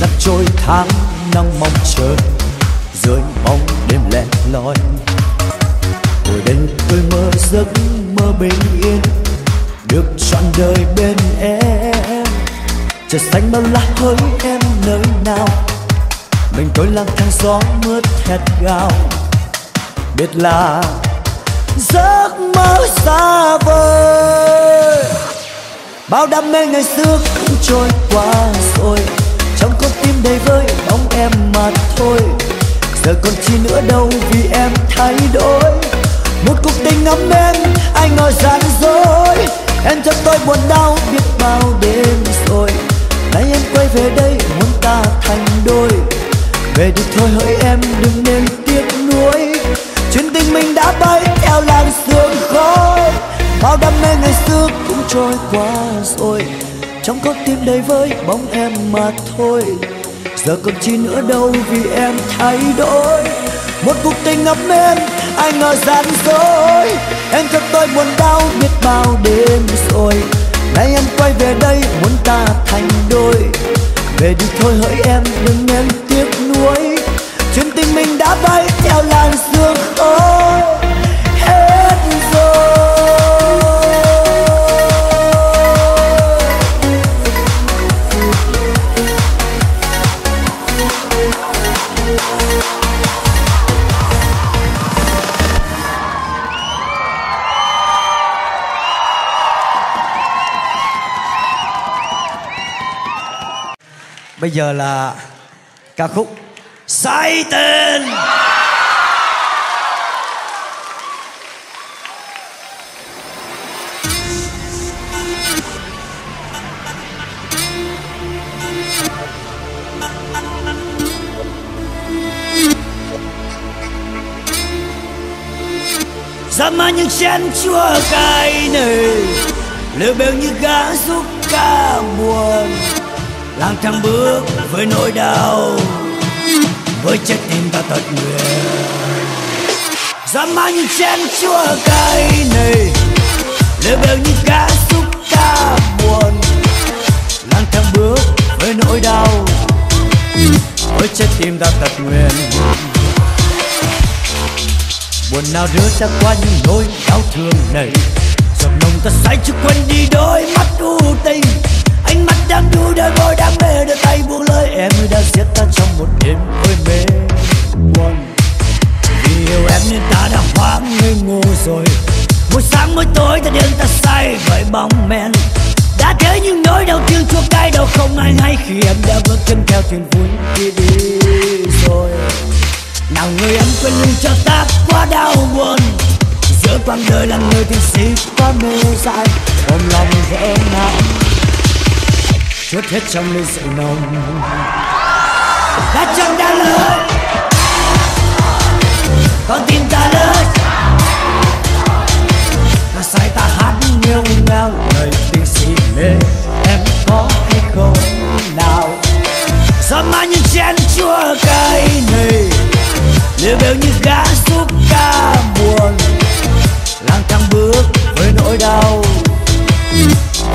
Năm trôi tháng năm mong chờ, dưới bóng đêm lẻ loi. Hồi đây tôi mơ giấc mơ bình yên, được trọn đời bên em. Trời xanh bao la hỡi em nơi nào, mình tôi lang thang gió mưa thét gào. Biết là giấc mơ xa vời, bao đam mê ngày xưa cũng trôi qua rồi. Trong con tim đầy vơi bóng em mà thôi, giờ còn chi nữa đâu vì em thay đổi. Một cuộc tình ngắm em anh ngồi gian dối, em cho tôi buồn đau biết bao đêm rồi. Nay em quay về đây muốn ta thành đôi, về đi thôi hỡi em đừng nên tiếc nuối. Chuyến tình mình đã bay theo làn sương khói, bao đam mê ngày xưa cũng trôi qua rồi. Trong con tim đầy với bóng em mà thôi, giờ còn chi nữa đâu vì em thay đổi. Một cuộc tình ngập men anh ngờ gian dối, em cho tôi buồn đau biết bao đêm rồi. Nay em quay về đây muốn ta thành đôi, về đi thôi hỡi em đừng nên tiếc nuối. Chuyến tình mình đã bay theo làn sương khói hết rồi. Bây giờ là ca khúc Say Tình. Giá má những chén chua cay này, lêu bêu như gã giúp ca buồn. Lang thang bước với nỗi đau, với trái tim ta thật nguyện. Giá má những chén chua cay này, lêu bêu như cá súc cá buồn. Lang thang bước với nỗi đau, với trái tim ta thật nguyện. Buồn nào đưa ta qua những nỗi đau thương này, giọt nồng ta say chứ quên đi đôi mắt u tình. Ánh mắt đang đu đôi môi đam mê, đôi tay buông lơi em đã giết ta trong một đêm ôi mê buồn. Vì yêu em nên ta đã hoang ngây ngô rồi, mỗi sáng mỗi tối ta đêm ta say với bóng men. Đã thế những nỗi đau thương chua cay đâu không ai hay khi em đã bước chân theo thuyền vui khi đi rồi. Nào người em quên lưng cho ta quá đau buồn, giữa quãng đời làm người tình sĩ quá mê dại. Ôm lòng vỡ nát chút hết trong ly rượu nồng đã chẳng đáng lớn, con tim ta lớn. Ta say ta hát nghêu ngao lời tình si mê, em có hay không nào? Giá má những chén chua cay này, lêu bêu như gã giúp ca buồn. Lang thang bước với nỗi đau,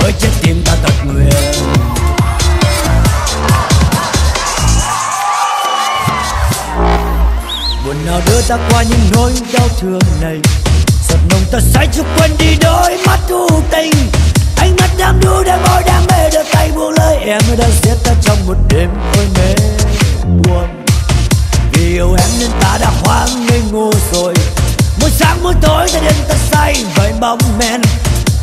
với trái tim ta thật nguyện. Buồn nào đưa ta qua những nỗi đau thương này, giọt nồng ta say chưa quên đi đôi mắt u tình. Ánh mắt đam đu đôi môi đam mê, đôi tay buông lơi em đã giết ta trong một đêm ôi mê buồn. Vì yêu em nên ta đã hoang ngây ngô rồi, mỗi sáng mỗi tối ta đêm ta say với bóng men.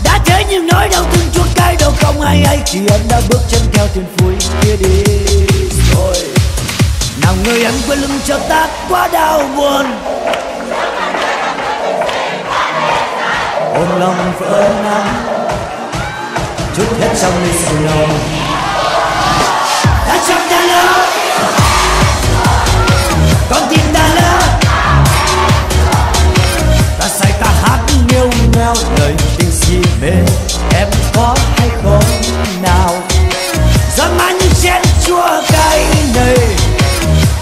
Đã thế những nỗi đau thương chua cay đâu không ai hay khi em đã bước chân theo thuyền vui kia đi rồi. Nào người em quên lưng cho ta quá đau buồn, ôm lòng vỡ nát chút hết trong ly sầu lòng đã chẳng đáng lớn, con tim ta lớn. Ta say ta hát nghêu ngao lời tình si mê, em có hay không nào? Giá má những chén chua cay này,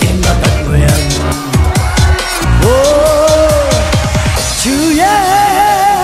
tim ta thật nguyện. Oh, yeah.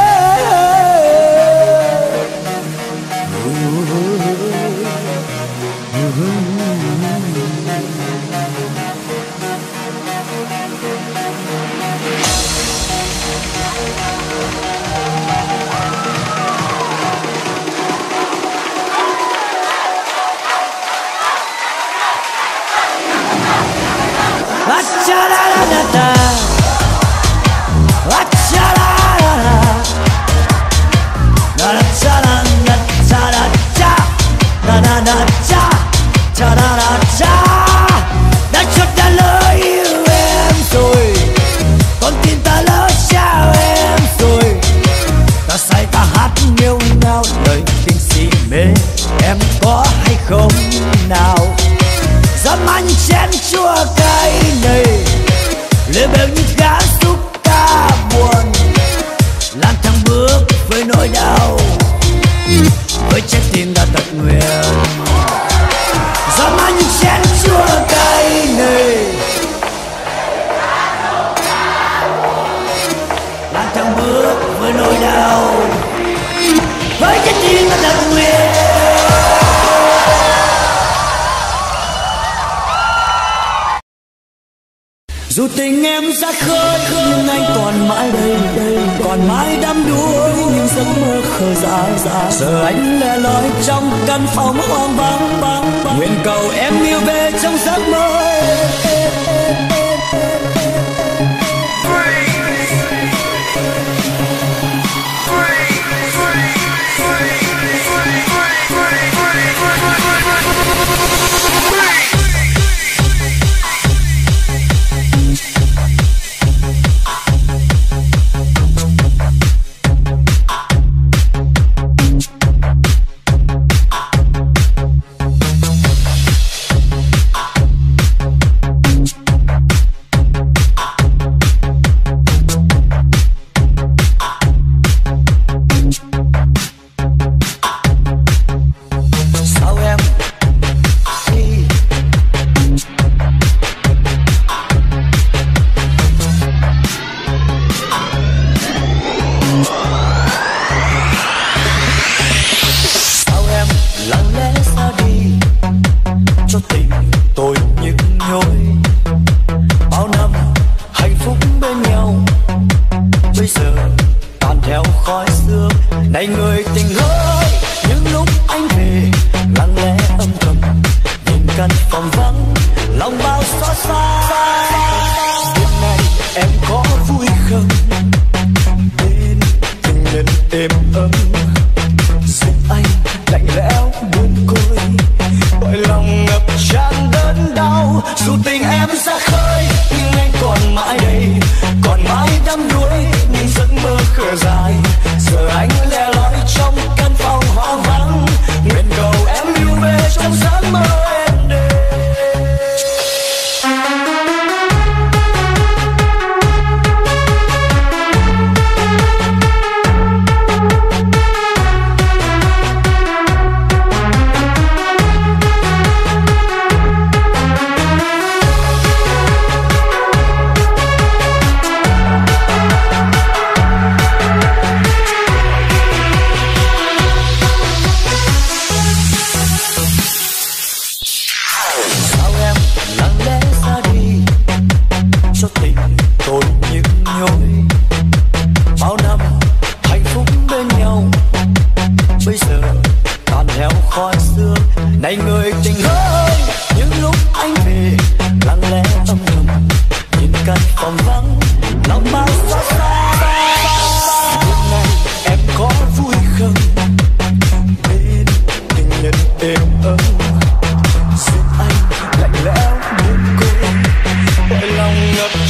Dù tình em ra khơi nhưng anh còn mãi đây, đây còn mãi đắm đuối những giấc mơ khờ dại dại. Giờ anh lẻ loi trong căn phòng hoang vắng vắng, nguyện cầu em yêu về trong giấc mơ.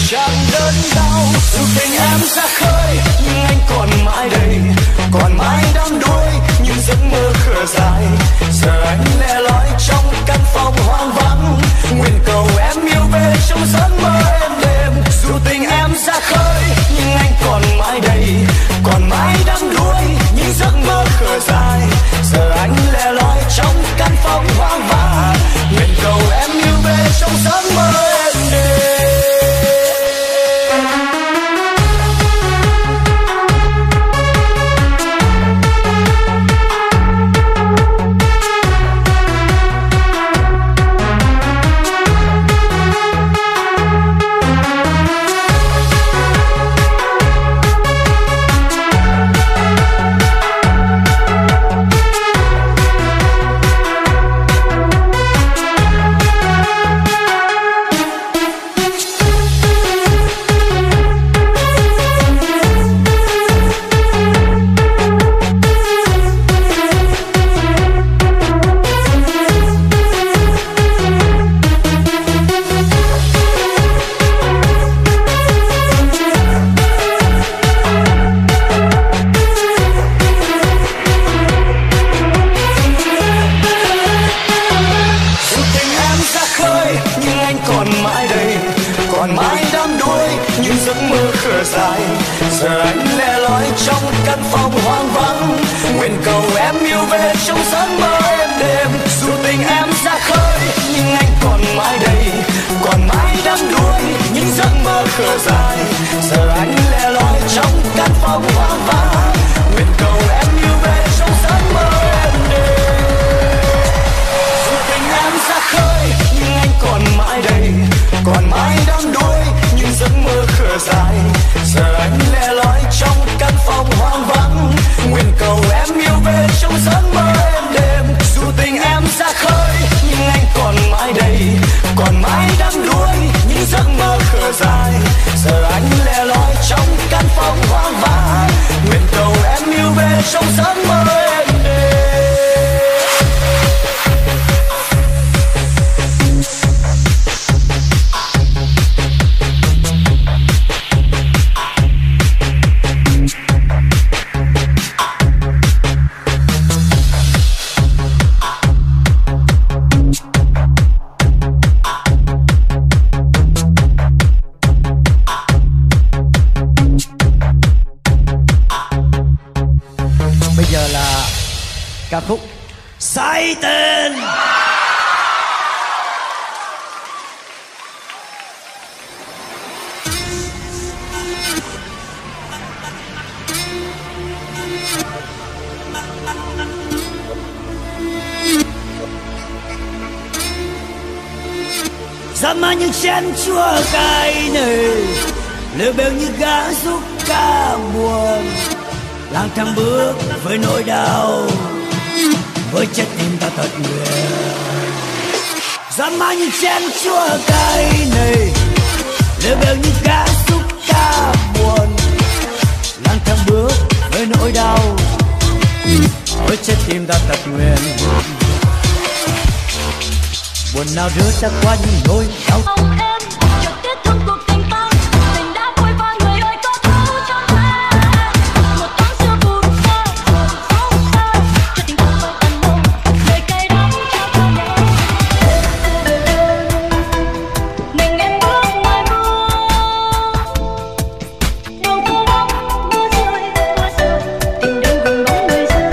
Shut còn mãi đắm đuối những giấc mơ khờ dài. Giờ anh lẻ loi trong căn phòng hoang vắng, nguyện cầu em yêu về trong giấc mơ em đêm. Dù tình em ra khơi nhưng anh còn mãi đây, còn mãi đắm đuối những giấc mơ khờ dài. Giờ anh lẻ loi trong căn phòng hoang vắng, nguyện cầu em yêu về trong giấc mơ em đêm. Dù tình em ra khơi nhưng anh còn mãi đây, còn mãi đắm đuối những giấc mơ khờ dài. Giờ anh lẻ loi trong căn phòng hoang vắng, nguyện cầu em yêu về trong giấc mơ em đêm. Dù tình em ra khơi nhưng anh còn mãi đây, còn mãi đắm đuối những giấc mơ khờ dài. Giờ anh lẻ loi trong căn phòng hoang vắng, nguyện cầu em yêu về trong giấc mơ em đêm. Ca khúc Say Tên. Dám mang những chén chua cay này, lêu bêu như gã giúp ca buồn, lang thang bước với nỗi đau, với trái tim ta thật nguyện. Dám mang những chén chua cay này, lêu bêu như cá xúc cá buồn, lang thang bước với nỗi đau, với trái tim ta thật nguyện. Buồn nào đưa ta qua những nỗi đau. Mong em chợt kết thúc cuộc tình ta, tình đã vội vàng người ơi có thấu cho ta. Một thoáng xưa buồn xa, buồn sâu xa, cho tình ta vỡ tan nồng, đời cay đắng cho ta nhau. Mình em bước ngoài mưa, đường phố đông mưa rơi, mưa rơi, tình đơn cùng bóng người rơi.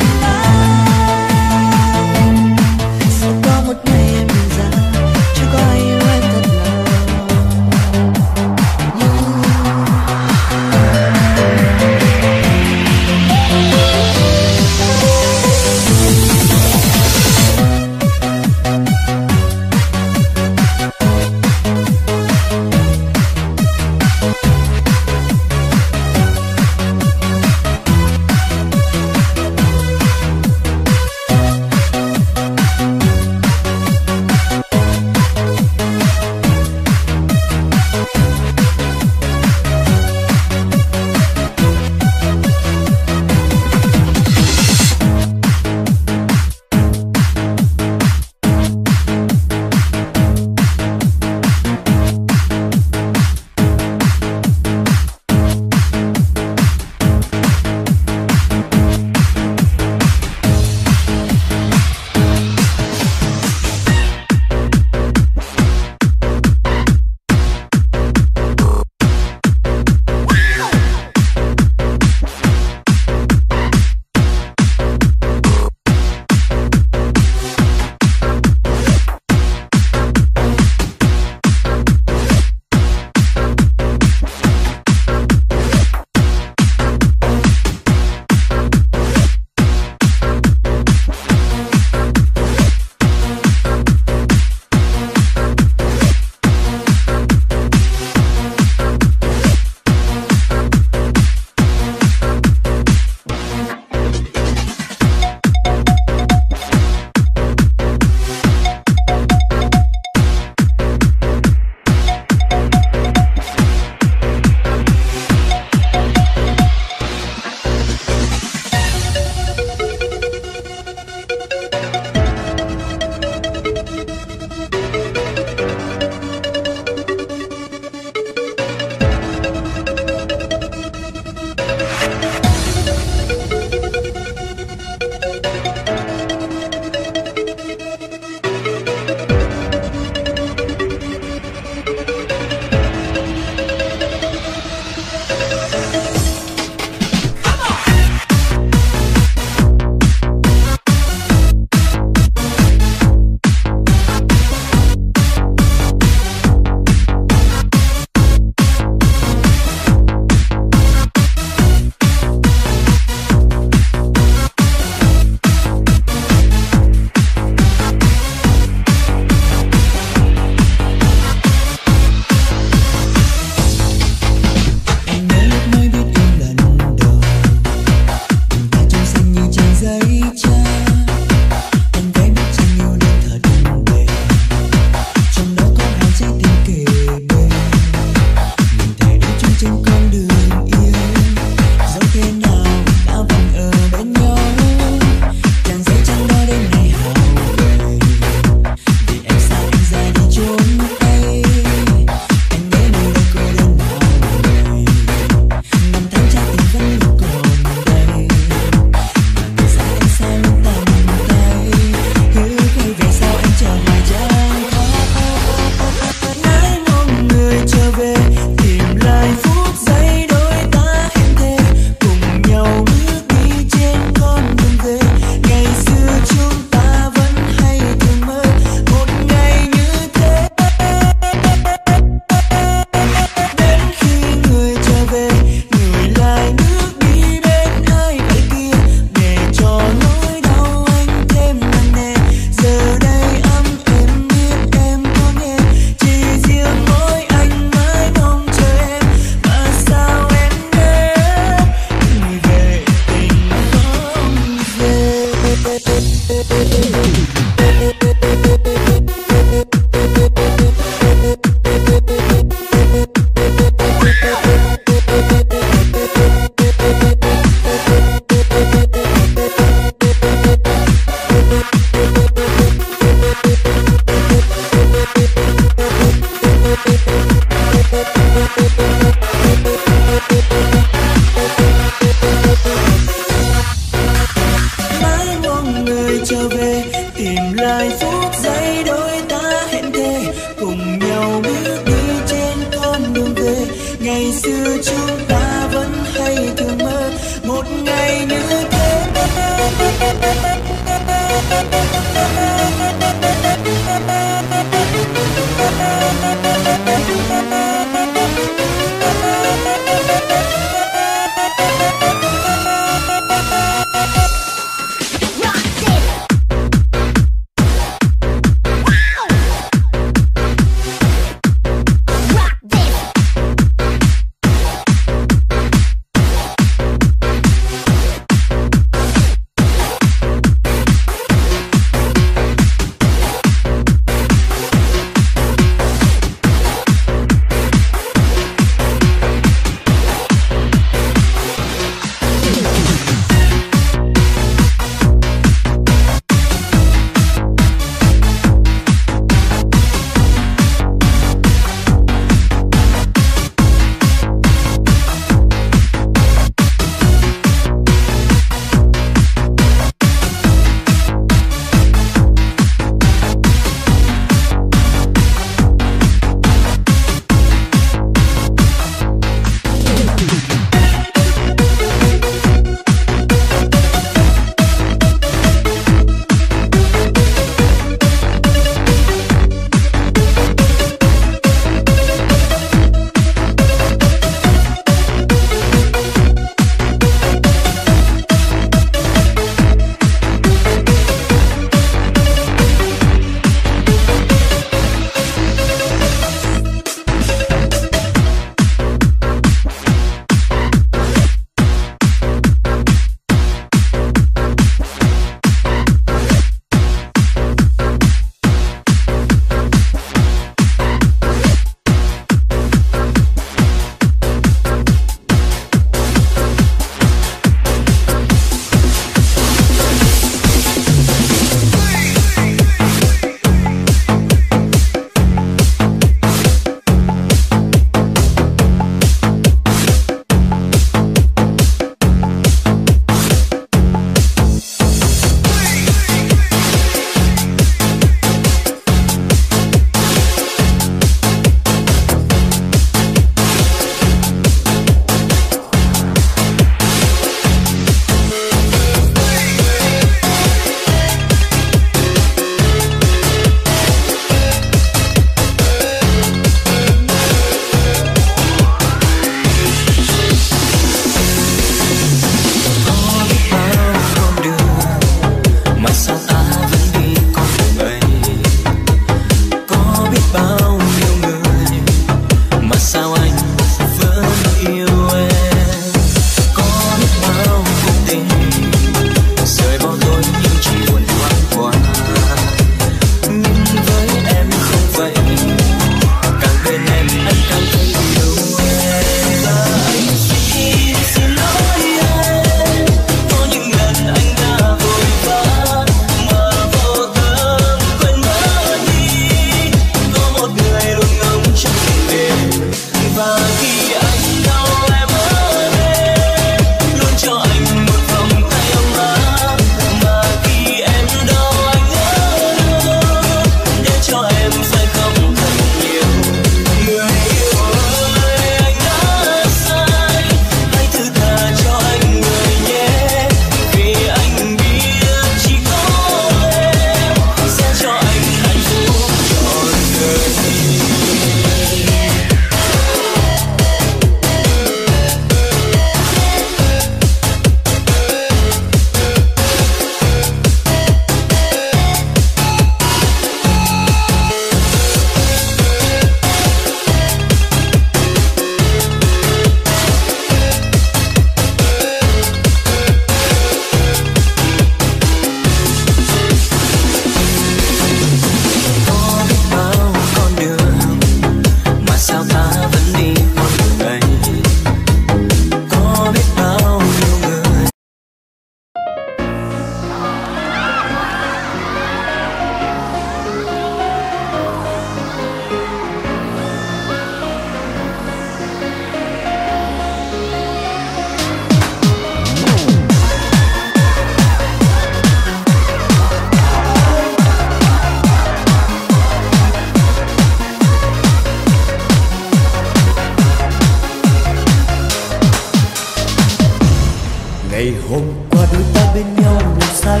qua đôi ta bên nhau ngủ say,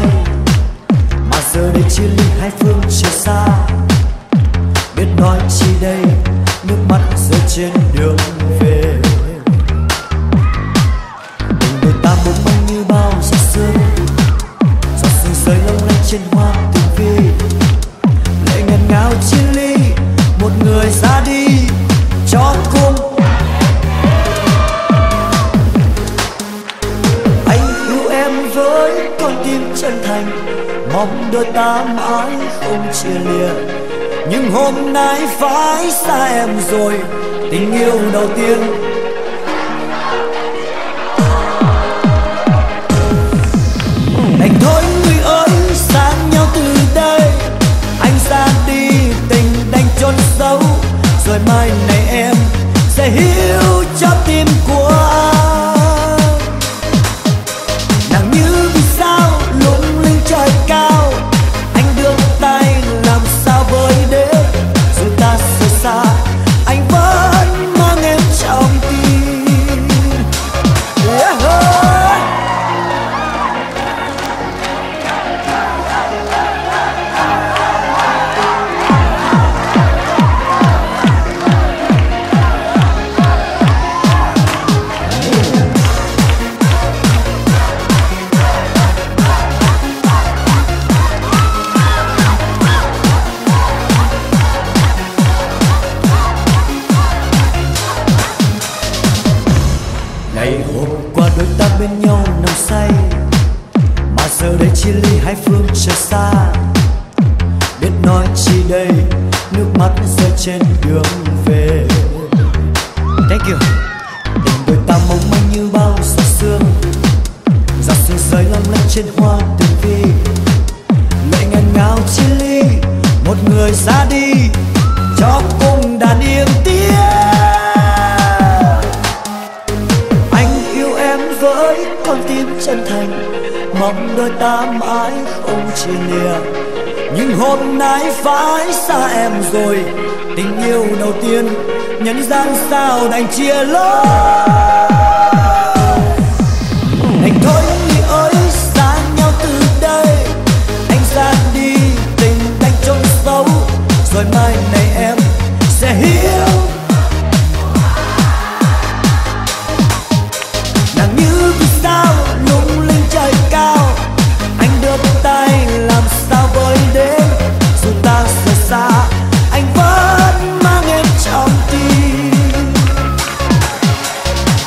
mà giờ đây chia ly hai phương trời xa. Biết nói chi đây, nước mắt rơi trên đường về. Tình đôi ta mong manh như bao giọt sương, giọt sương rơi long lanh trên hoa tình vi. Lệ ngần ngào chia ly, một người ra đi cho cùng. Chân thành mong đôi ta mãi không chia lìa, nhưng hôm nay phải xa em rồi tình yêu đầu tiên. Đành thôi người ơi, xa nhau từ đây, anh ra đi tình đành chôn sâu, rồi mai này em sẽ hiểu cho tim của anh. Rồi tình yêu đầu tiên nhân gian sao đành chia lối. Đành thôi người ơi, xa nhau từ đây, anh ra đi tình đành chôn sâu, rồi mai này em sẽ hiểu. Nàng như vì sao lung linh trời cao, anh đưa tay làm sao với đến, dù ta rời xa anh vẫn mang em trong tim.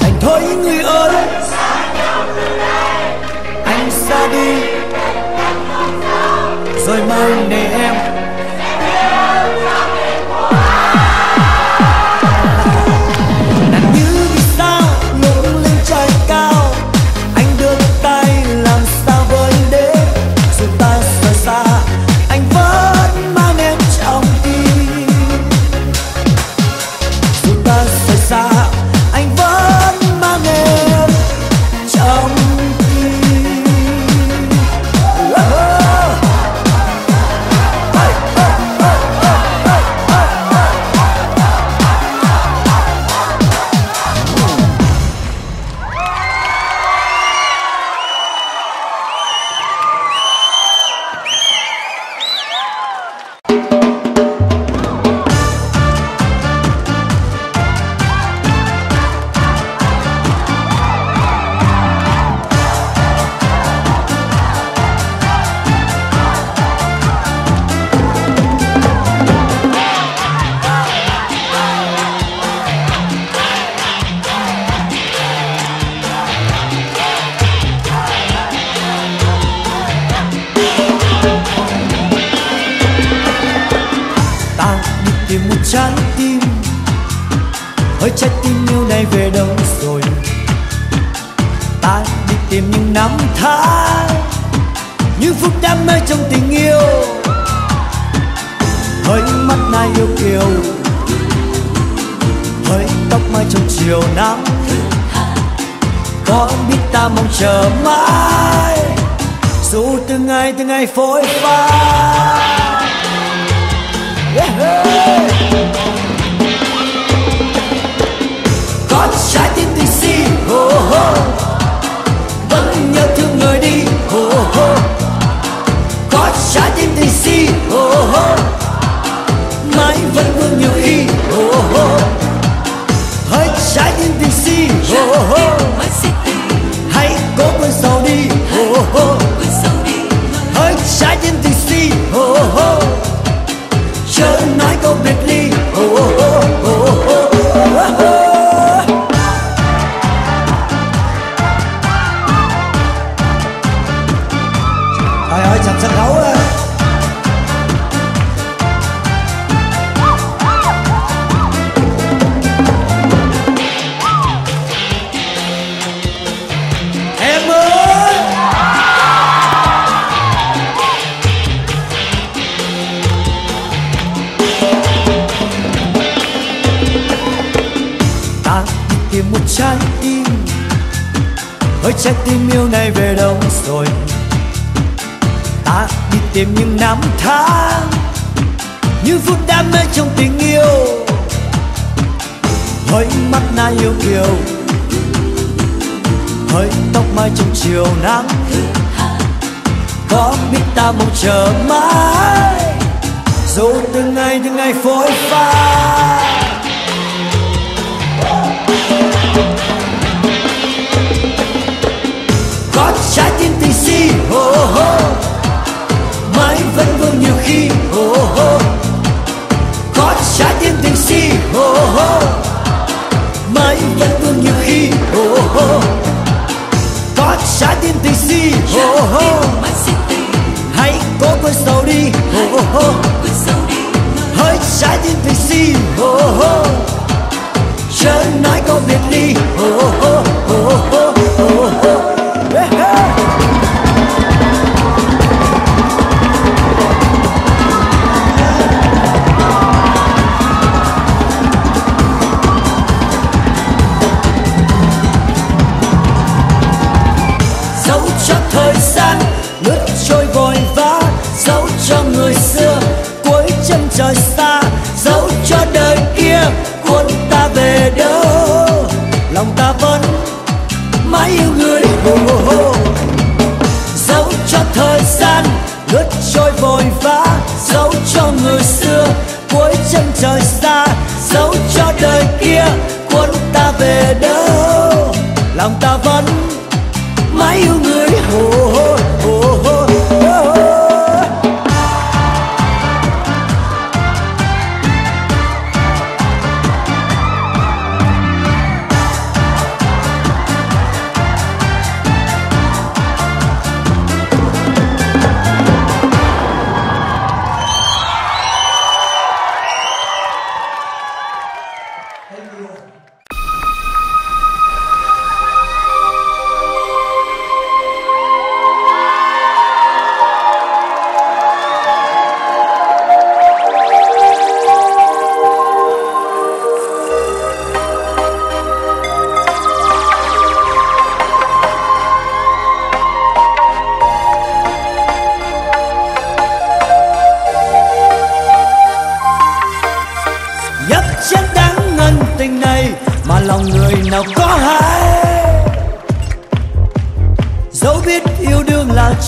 Anh thôi người ơi, anh ra đi rồi mai này em. Nàng như vì sao lung linh trời cao, anh đưa tay làm sao với đến, dù ta rời xa anh vẫn mang em trong tim. Trái tim tình si, oh oh, vẫn nhớ thương người đi. Oh, oh. Có trái tim thì si. Oh, oh. Mãi vẫn vương nhiều y. Oh, oh. Hỡi trái tim thì si. Oh, oh. Hãy cố vươn sâu đi. Oh, oh. Hỡi trái tim thì si. Oh, oh. Chớ nói câu biệt ly. Oh, oh. Trái tim yêu này về đâu rồi? Ta đi tìm những năm tháng, những phút đam mê trong tình yêu. Hỡi mắt na yêu kiều, hỡi tóc mai trong chiều nắng. Có biết ta mong chờ mãi, dù từng ngày từng ngày phôi pha. Có trái tim tình si, oh, oh. Mãi vẫn vương nhiều khi, oh, oh. Có trái tim tình si, oh, oh. Mãi vẫn vương nhiều khi, oh, oh. Có trái tim tình si, oh, oh. Hãy cố quên sâu đi, oh, oh. Hỡi trái tim tình si, oh, oh. Chớ nói câu biệt ly, oh, oh, oh, oh.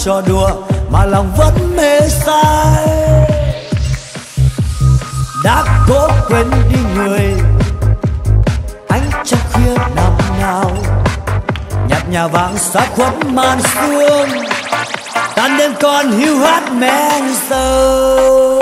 Cho đùa mà lòng vẫn mê say, đã cố quên đi người anh trong khuya năm nào. Nhạc nhà vàng xóa khuất màn sương, tan đêm còn hiu hắt men sâu.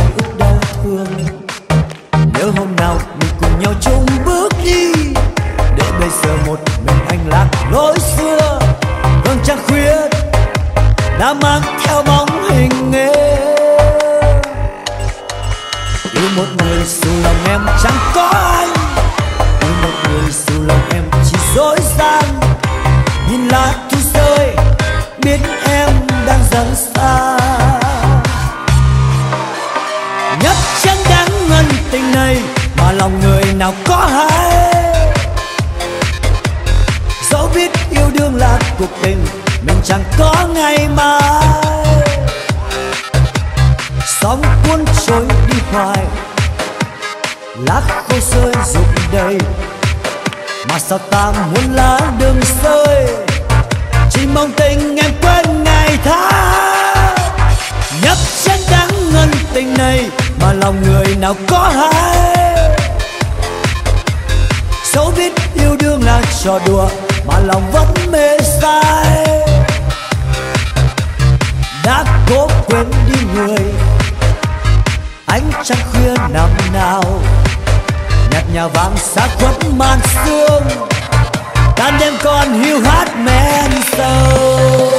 Biết em đang dần xa. tình này mà lòng người nào có hay. Dẫu biết yêu đương là cuộc tình, mình chẳng có ngày mai. Sóng cuốn trôi đi hoài, lá khô rơi rụng đầy, mà sao ta muốn lá đường rơi. Chỉ mong tình em quên ngày tháng, nhấp chén đắng ngân tình này mà lòng người nào có hay. Dẫu biết yêu đương là trò đùa mà lòng vẫn mê say. Đã cố quên đi người, ánh trăng khuya năm nào nhạt nhòa vang xa khuất màn sương. Tan đêm còn hiu hắt men sâu.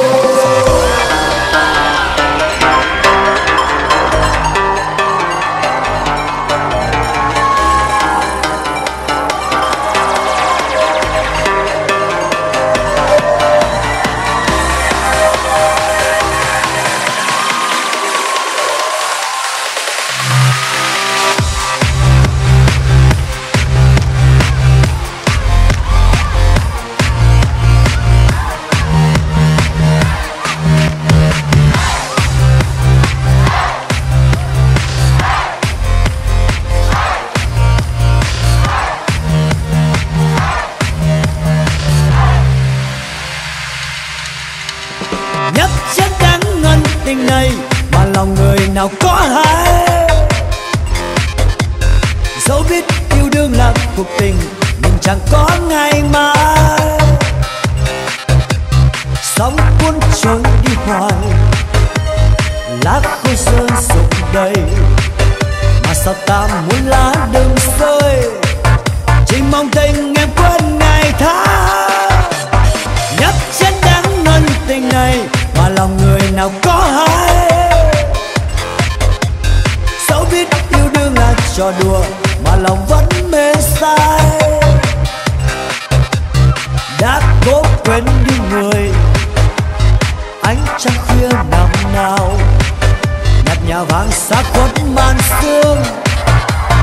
Nào có hay, dẫu biết yêu đương là cuộc tình, mình chẳng có ngày mai. Sóng cuốn trôi đi hoài, lá khô rơi rụng đầy, mà sao ta muốn lá đừng rơi. Chỉ mong tình em quên ngày tháng, nhấp chén đắng ngân tình này mà lòng người nào có hay. Trò đùa mà lòng vẫn mê say. Đã cố quên đi người, ánh trăng khuya năm nào nhạt nhòa vang xa khuất màn sương.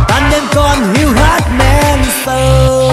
Tan đêm còn hiu hắt men sâu.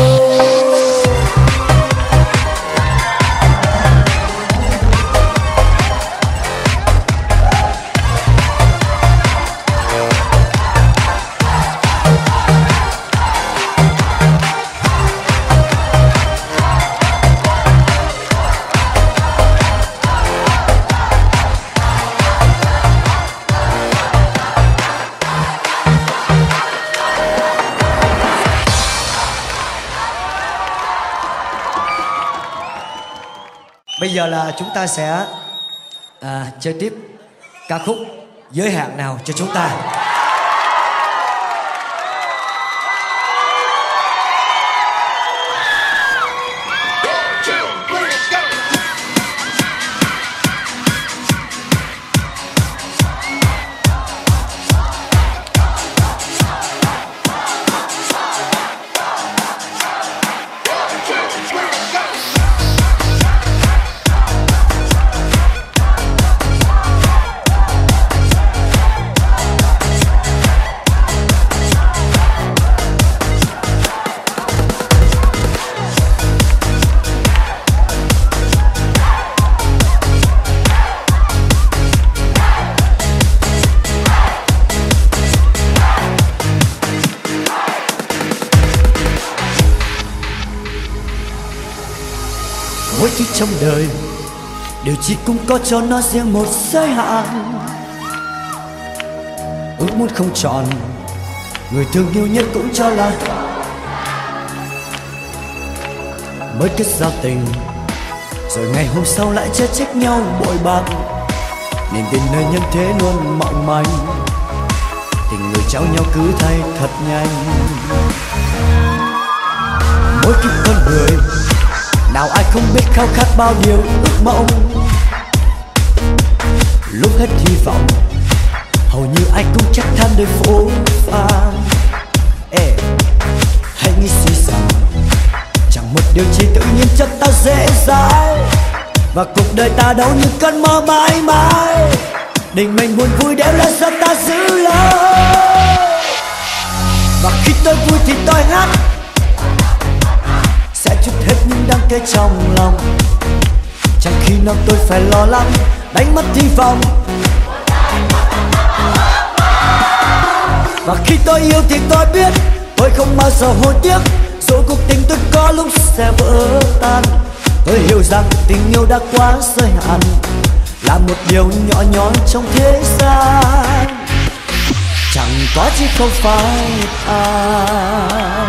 Bây giờ là chúng ta sẽ à, chơi tiếp ca khúc Giới Hạn Nào Cho Chúng Ta. Mỗi thứ trong đời điều chỉ cũng có cho nó riêng một giới hạn. Ước muốn không chọn, người thương yêu nhất cũng cho là mới kết giao tình, rồi ngày hôm sau lại chê trách nhau bội bạc. Niềm tin nơi nhân thế luôn mỏng manh, tình người trao nhau cứ thay thật nhanh. Mỗi khi con người nào ai không biết khao khát bao điều ước mong, lúc hết hy vọng hầu như ai cũng chắc than đời phố pha. Ê, hãy nghĩ suy rằng chẳng một điều chỉ tự nhiên cho ta dễ dãi, và cuộc đời ta đâu như cơn mơ mãi mãi. Định mệnh buồn vui đều là do ta giữ lời. tôi vui thì tôi hát, sẽ chút hết những đắng cay trong lòng. Chẳng khi nào tôi phải lo lắng, đánh mất hy vọng. Và khi tôi yêu thì tôi biết, tôi không bao giờ hối tiếc. Dù cuộc tình tôi có lúc sẽ vỡ tan, tôi hiểu rằng tình yêu đã quá giới hạn, là một điều nhỏ nhói trong thế gian. Chẳng có chứ không phải ai.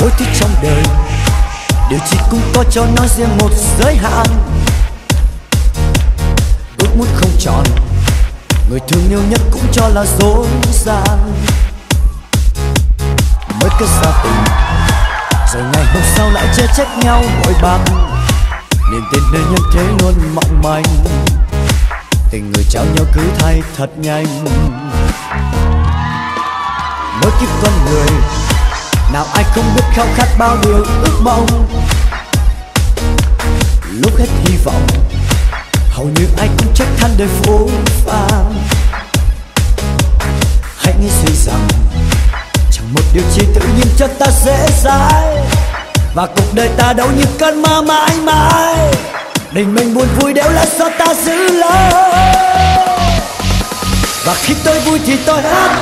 Mỗi thứ trong đời điều chỉ cũng có cho nó riêng một giới hạn. Ước muốn không tròn, người thương yêu nhất cũng cho là dối gian. Mới kết gia tình, rồi ngày hôm sau lại chê trách nhau bội bạc, nên tên nơi nhân thế luôn mong manh. Tình người trao nhau cứ thay thật nhanh. Mỗi kiếp con người, nào ai không biết khao khát bao điều ước mong. Lúc hết hy vọng, hầu như ai cũng trách than đời phũ phàng. Hãy nghĩ suy rằng chẳng một điều chi tự nhiên cho ta dễ dãi, và cuộc đời ta đâu như cơn mơ mãi mãi. Đình mình buồn vui đều là do ta giữ lấy. Và khi tôi vui thì tôi hát,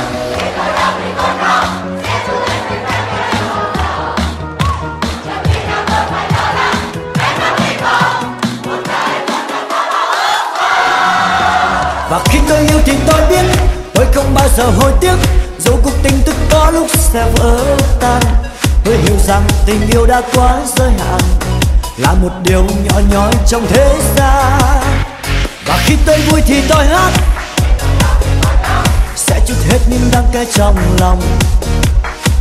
và khi tôi yêu thì tôi biết, tôi không bao giờ hối tiếc. Dù cuộc tình tôi có lúc sẽ vỡ tan, tôi hiểu rằng tình yêu đã quá giới hạn, là một điều nhỏ nhói trong thế gian. Và khi tôi vui thì tôi hát, sẽ trút hết những đắng cay trong lòng.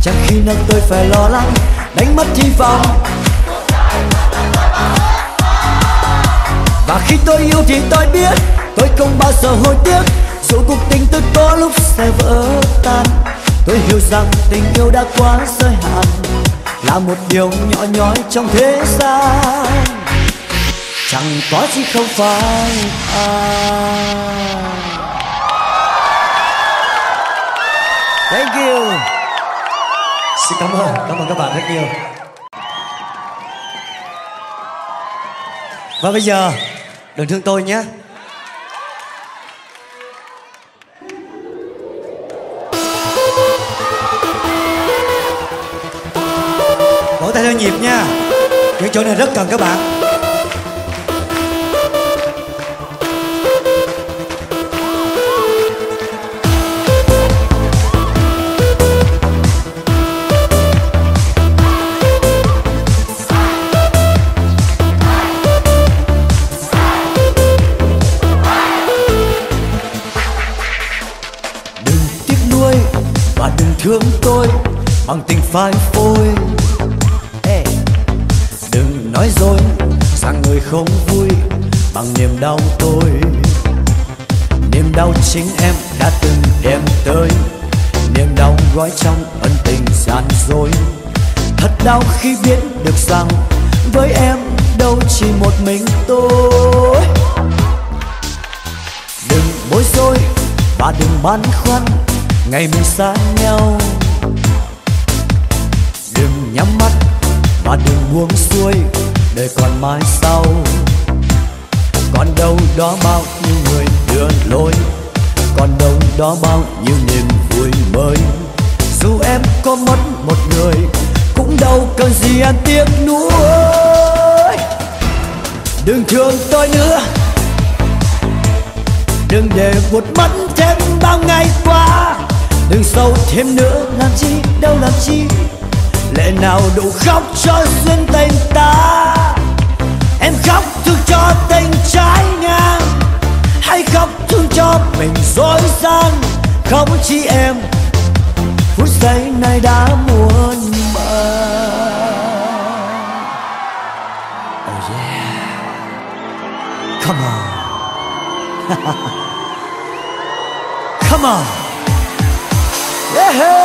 Chẳng khi nào tôi phải lo lắng, đánh mất hy vọng. Và khi tôi yêu thì tôi biết, tôi không bao giờ hối tiếc. Dù cuộc tình tôi có lúc sẽ vỡ tan, tôi hiểu rằng tình yêu đã quá giới hạn, là một điều nhỏ nhói trong thế gian. Chẳng có gì không phải ai. Thank you. Xin cảm ơn, cảm ơn các bạn rất nhiều. Và bây giờ đừng thương tôi nhé. Vỗ tay theo nhịp nha. Những chỗ này rất cần các bạn. Đừng tiếc nuối và đừng thương tôi bằng tình phai phôi. Đừng nói dối rằng người không vui bằng niềm đau tôi. Niềm đau chính em đã từng đem tới, niềm đau gói trong ân tình gian dối. Thật đau khi biết được rằng với em đâu chỉ một mình tôi. Đừng bối rối và đừng băn khoăn ngày mình xa nhau. Đừng nhắm mắt và đừng buông xuôi đời còn mãi sau. Còn đâu đó bao nhiêu người đưa lối, còn đâu đó bao nhiêu niềm vui mới. Dù em có mất một người cũng đâu cần gì anh tiếc nuối. Đừng thương tôi nữa, đừng để buồn mất thêm bao ngày qua. Đừng sầu thêm nữa, làm chi đâu làm chi, lẽ nào đủ khóc cho duyên tình ta. Em cho tình trái ngang, hãy khóc thương cho mình dối gian không chỉ em, phút giây này đã muôn màng. Oh yeah, come on, come on, yeah.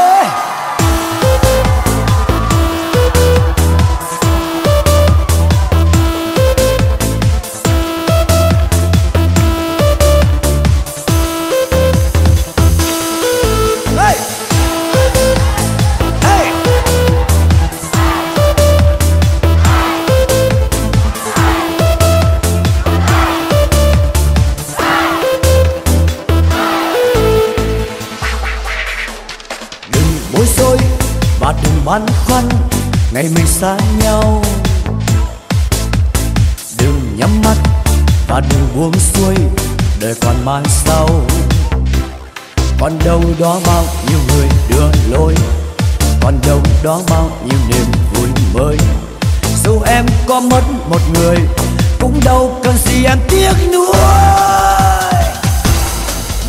Băn khoăn ngày mình xa nhau, đừng nhắm mắt và đừng buông xuôi, đời còn mai sau. Còn đâu đó bao nhiêu người đưa lối, còn đâu đó bao nhiêu niềm vui mới. Dù em có mất một người cũng đâu cần gì em tiếc nuối.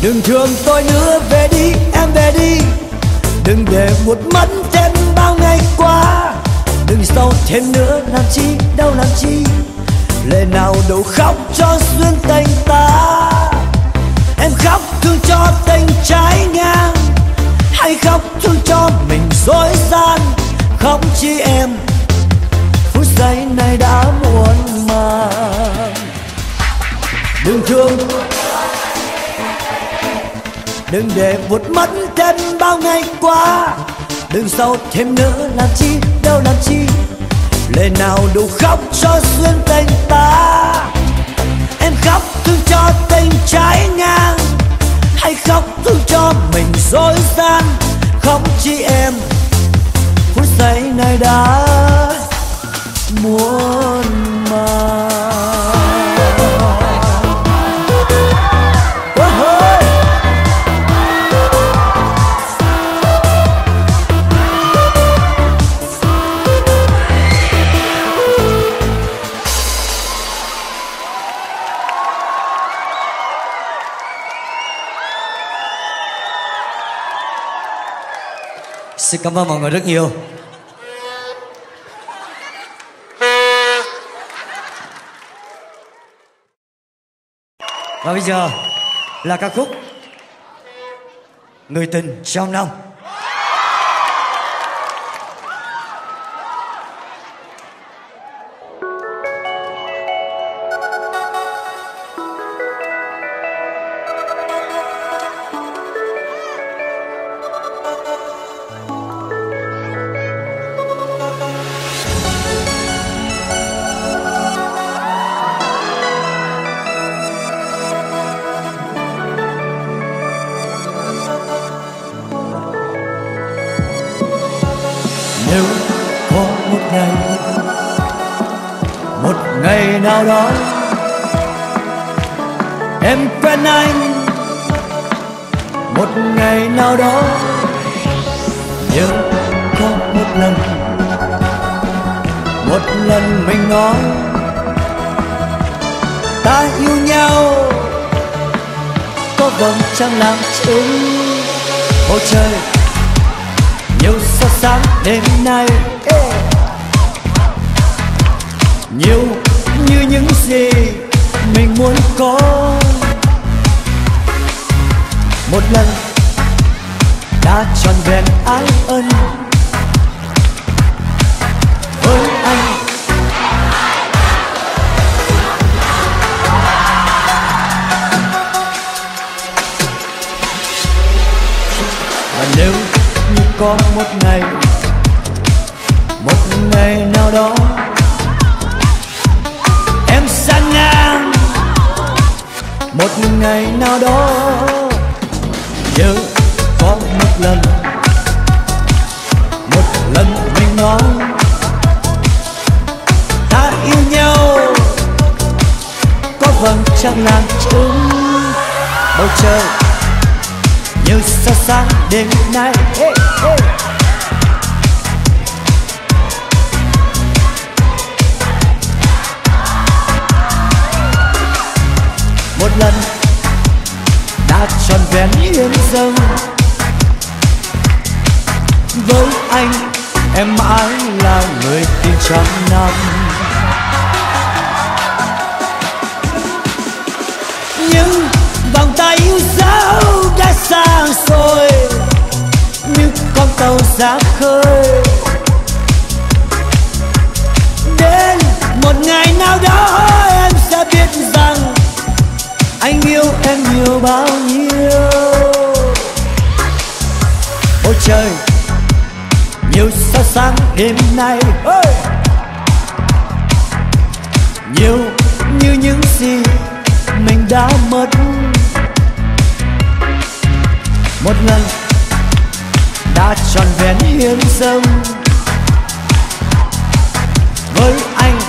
Đừng thương tôi nữa, về đi em về đi, đừng để một mắt em bao ngày qua. Đừng sâu thêm nữa làm chi, đâu làm chi, lệ nào đâu khóc cho duyên tình ta. Em khóc thương cho tình trái ngang, hay khóc thương cho mình dối gian không chỉ em, phút giây này đã muộn màng. Đừng thương, đừng để vụt mất thêm bao ngày qua. Đừng sâu thêm nữa làm chi, đâu làm chi, lệ nào đủ khóc cho duyên tình ta. Em khóc thương cho tình trái ngang, hay khóc thương cho mình dối gian không chỉ em, phút giây này đã muôn màng. Xin cảm ơn mọi người rất nhiều. Và bây giờ là ca khúc Người tình trong năm. Đó em quen anh một ngày nào đó, nhưng có một lần một lần mình nói ta yêu nhau, có vầng trăng làm chứng. Bầu trời nhiều sao sáng đêm nay, nhiều như những gì mình muốn có. Một lần đã tròn vẹn ái ân với anh. Và nếu như có một ngày, một ngày nào đó sang ngang, một ngày nào đó, nhớ có một lần một lần mình nói ta yêu nhau, có vầng trăng làm chứng. Bầu trời như sao sáng đêm nay, hey, hey. lần đã tròn vẹn hiến dâng. Với anh em mãi là người tin trăm năm. Những vòng tay yêu dấu đã xa rồi như con tàu ra khơi. Đến một ngày nào đó em sẽ biết rằng anh yêu em nhiều bao nhiêu. Ôi trời, nhiều sao sáng đêm nay, hey! Nhiều như những gì mình đã mất. Một lần đã tròn vẹn hiến dâng. Với anh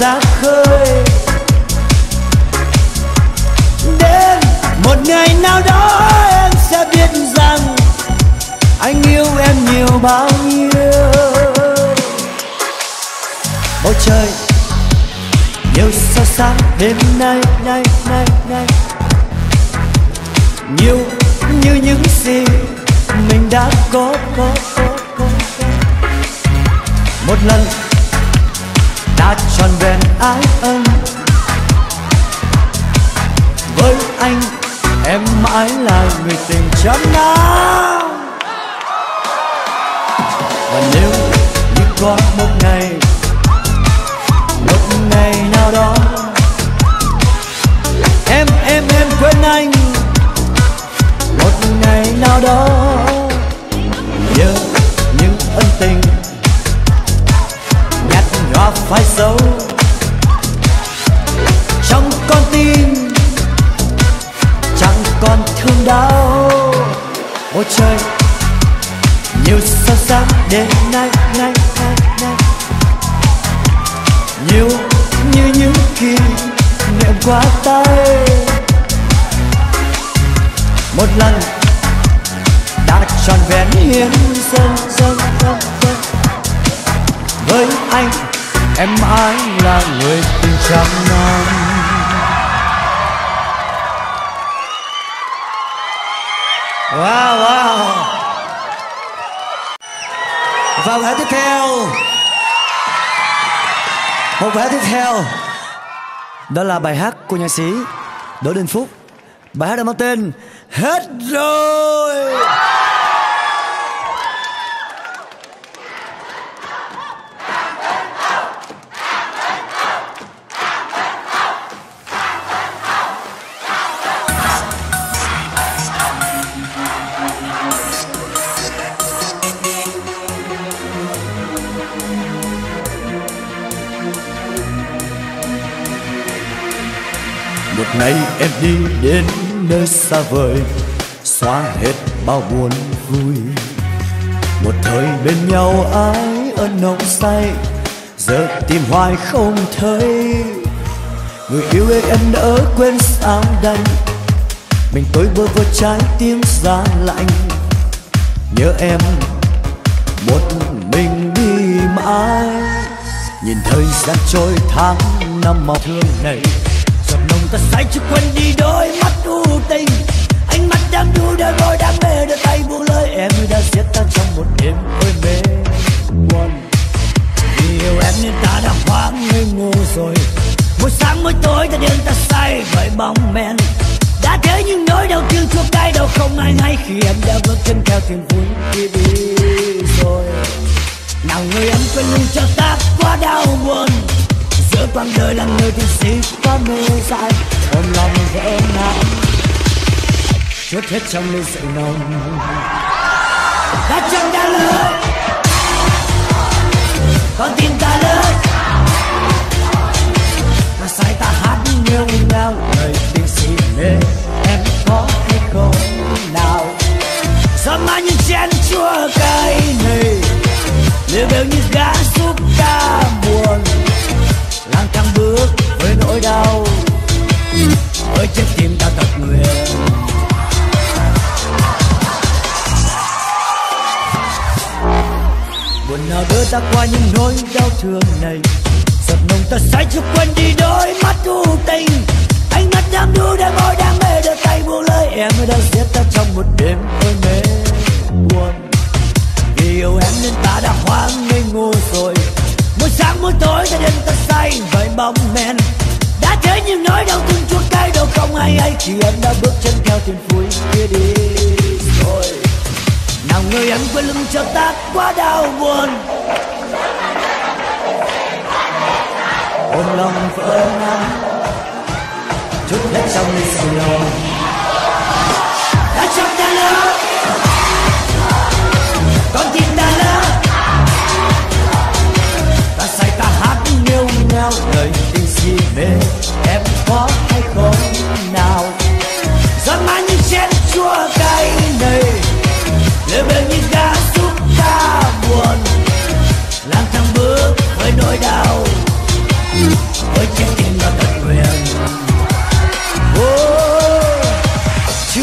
ra khơi. Đến một ngày nào đó em sẽ biết rằng anh yêu em nhiều bao nhiêu. Bầu trời nhiều sao sáng đêm nay, nay, nay, nay. Nhiều như những gì mình đã có, có, có, có, có. Một lần đã tròn vẹn ái ân. Với anh em mãi là người tình trăm năm. Và nếu như có một ngày, một ngày nào đó em em em quên anh, một ngày nào đó nhớ những ân tình phải giấu trong con tim chẳng còn thương đau. Ôi trời, nhiều sao sáng đêm nay, nay, nay, nay. Nhiều như những kỷ niệm qua tay. Một lần đã tròn vẹn hiến dâng, dâng, dâng, dâng. Với anh em mãi là người tình trăm năm. Wow, wow. Và vở tiếp theo, một vở tiếp theo đó là bài hát của nhạc sĩ Đỗ Đình Phúc. Bài hát đã mang tên Hết Rồi. Ngày em đi đến nơi xa vời, xóa hết bao buồn vui. Một thời bên nhau ái ân nồng say, giờ tìm hoài không thấy. Người yêu ơi em đỡ quên sao đành, mình tôi bơ vơ trái tim giá lạnh. Nhớ em một mình đi mãi, nhìn thời gian trôi tháng năm màu thương này. Ta say chưa quên đi đôi mắt u tình, ánh mắt đang đu đôi môi đam mê, đôi tay buông lơi em đã giết ta trong một đêm ôi mê buồn. Vì yêu em nên ta đã hoang ngây ngô rồi, mỗi sáng mỗi tối ta điên ta say bởi bóng men. Đã thế những nỗi đau thương chua cay đâu không ai hay khi em đã bước chân theo tiếng vui khi đi rồi. Nào người em quên luôn cho ta quá đau buồn, giữa quãng đời là người tình sĩ quá mê dại ôm lòng vỡ nát, chút hết trong ly rượu nồng. Lá chân đã lớn, con tim ta lớn, mà sai ta hát nhiều nào lời tình xin lên em có hay không nào? Gió mang những chén chua cay này, liều béo như gã giúp ta buồn, lang thang bước với nỗi đau, với trái tim ta thật nguyện. Buồn nào đưa ta qua những nỗi đau thương này, giọt nồng ta say cho quên đi đôi mắt u tình. Ánh mắt đam đu để môi đam mê đưa tay buông lời em đã giết ta trong một đêm thôi mê buồn. Vì yêu em nên ta đã hoang ngây ngô rồi, mỗi sáng mỗi tối ta đêm ta say với bóng men. Đã thấy những nỗi đau thương chua cay đâu không hay ấy, chỉ em đã bước chân theo thuyền vui kia đi rồi. Nào người anh quên lưng cho ta quá đau buồn, ôm lòng vỡ nát, chút hết trong ly sầu lòng. Đã trong ta lớn, con tim ta lớn, ta say ta hát nghêu ngao lời tình si mê em có hay không nào? Gió mang những chén chua cay này, lời bên những đã giúp ta buồn, lang thang bước với nỗi đau, với trái tim ta thật nguyện. Oh, chứ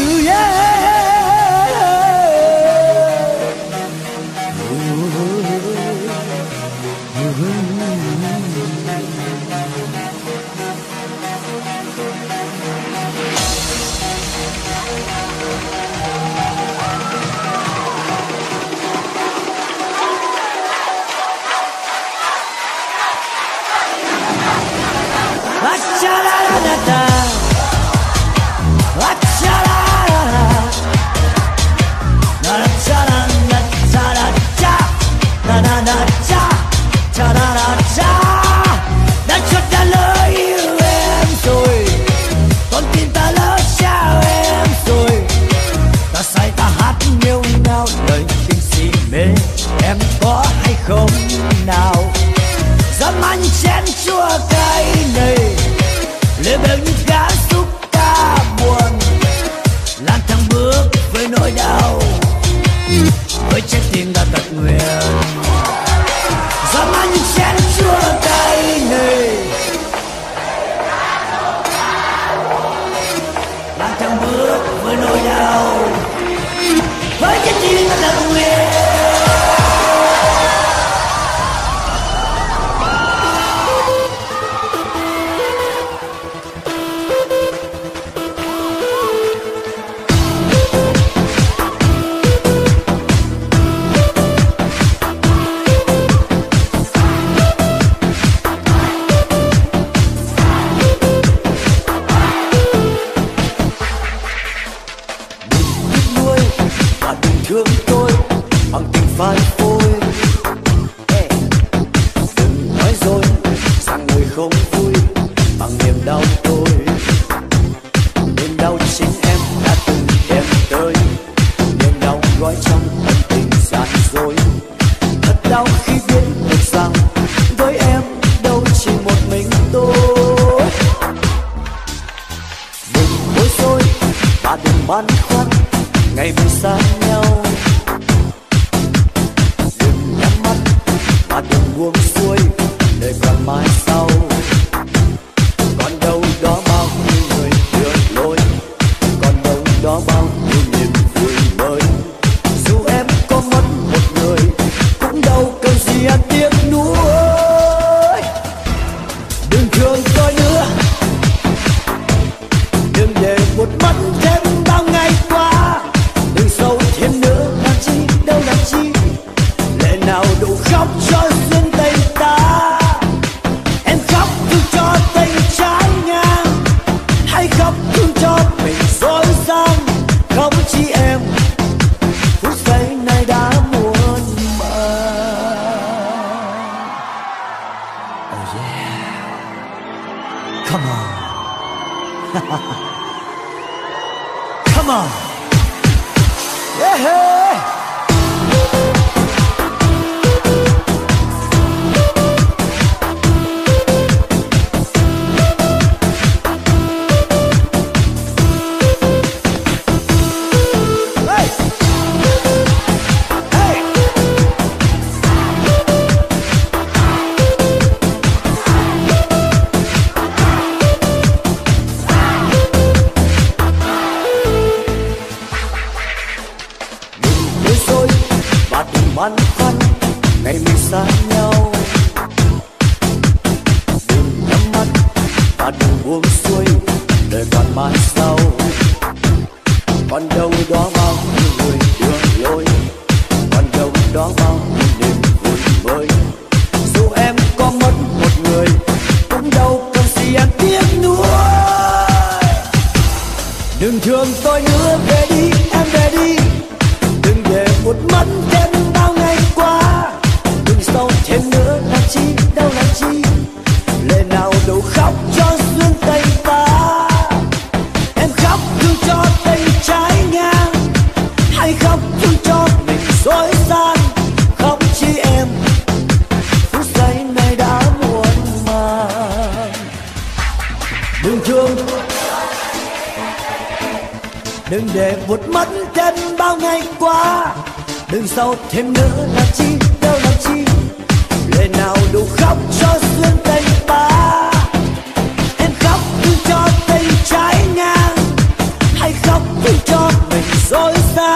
Come on. Yeah. băn khoăn ngày mình xa nhau, đừng nhắm mắt và đừng buông xuôi đời còn mãi sau. Còn đâu đó bao nhiêu người thương lối, còn đâu đó bao nhiêu niềm vui mới. Dù em có mất một người cũng đâu cần gì em tiếc nuối. Đừng thương tôi nữa, về đi em, về đi, đừng để một mắt đêm bao ngày qua. Đừng sâu thêm nữa, làm chi đâu làm chi, lệ nào đâu khóc cho xương tay ta. Em khóc thương cho tay trái ngang, hay khóc thương cho mình dối gian. Khóc chi em, phút giây này đã muộn màng. Đừng thương, đừng để vụt mất thêm bao ngày qua. Đừng sau thêm nữa, làm chi đâu làm chi, lệ nào đủ khóc cho xương tay ta. Em khóc cứ cho tay trái ngang, hay khóc cứ cho mình dối gian.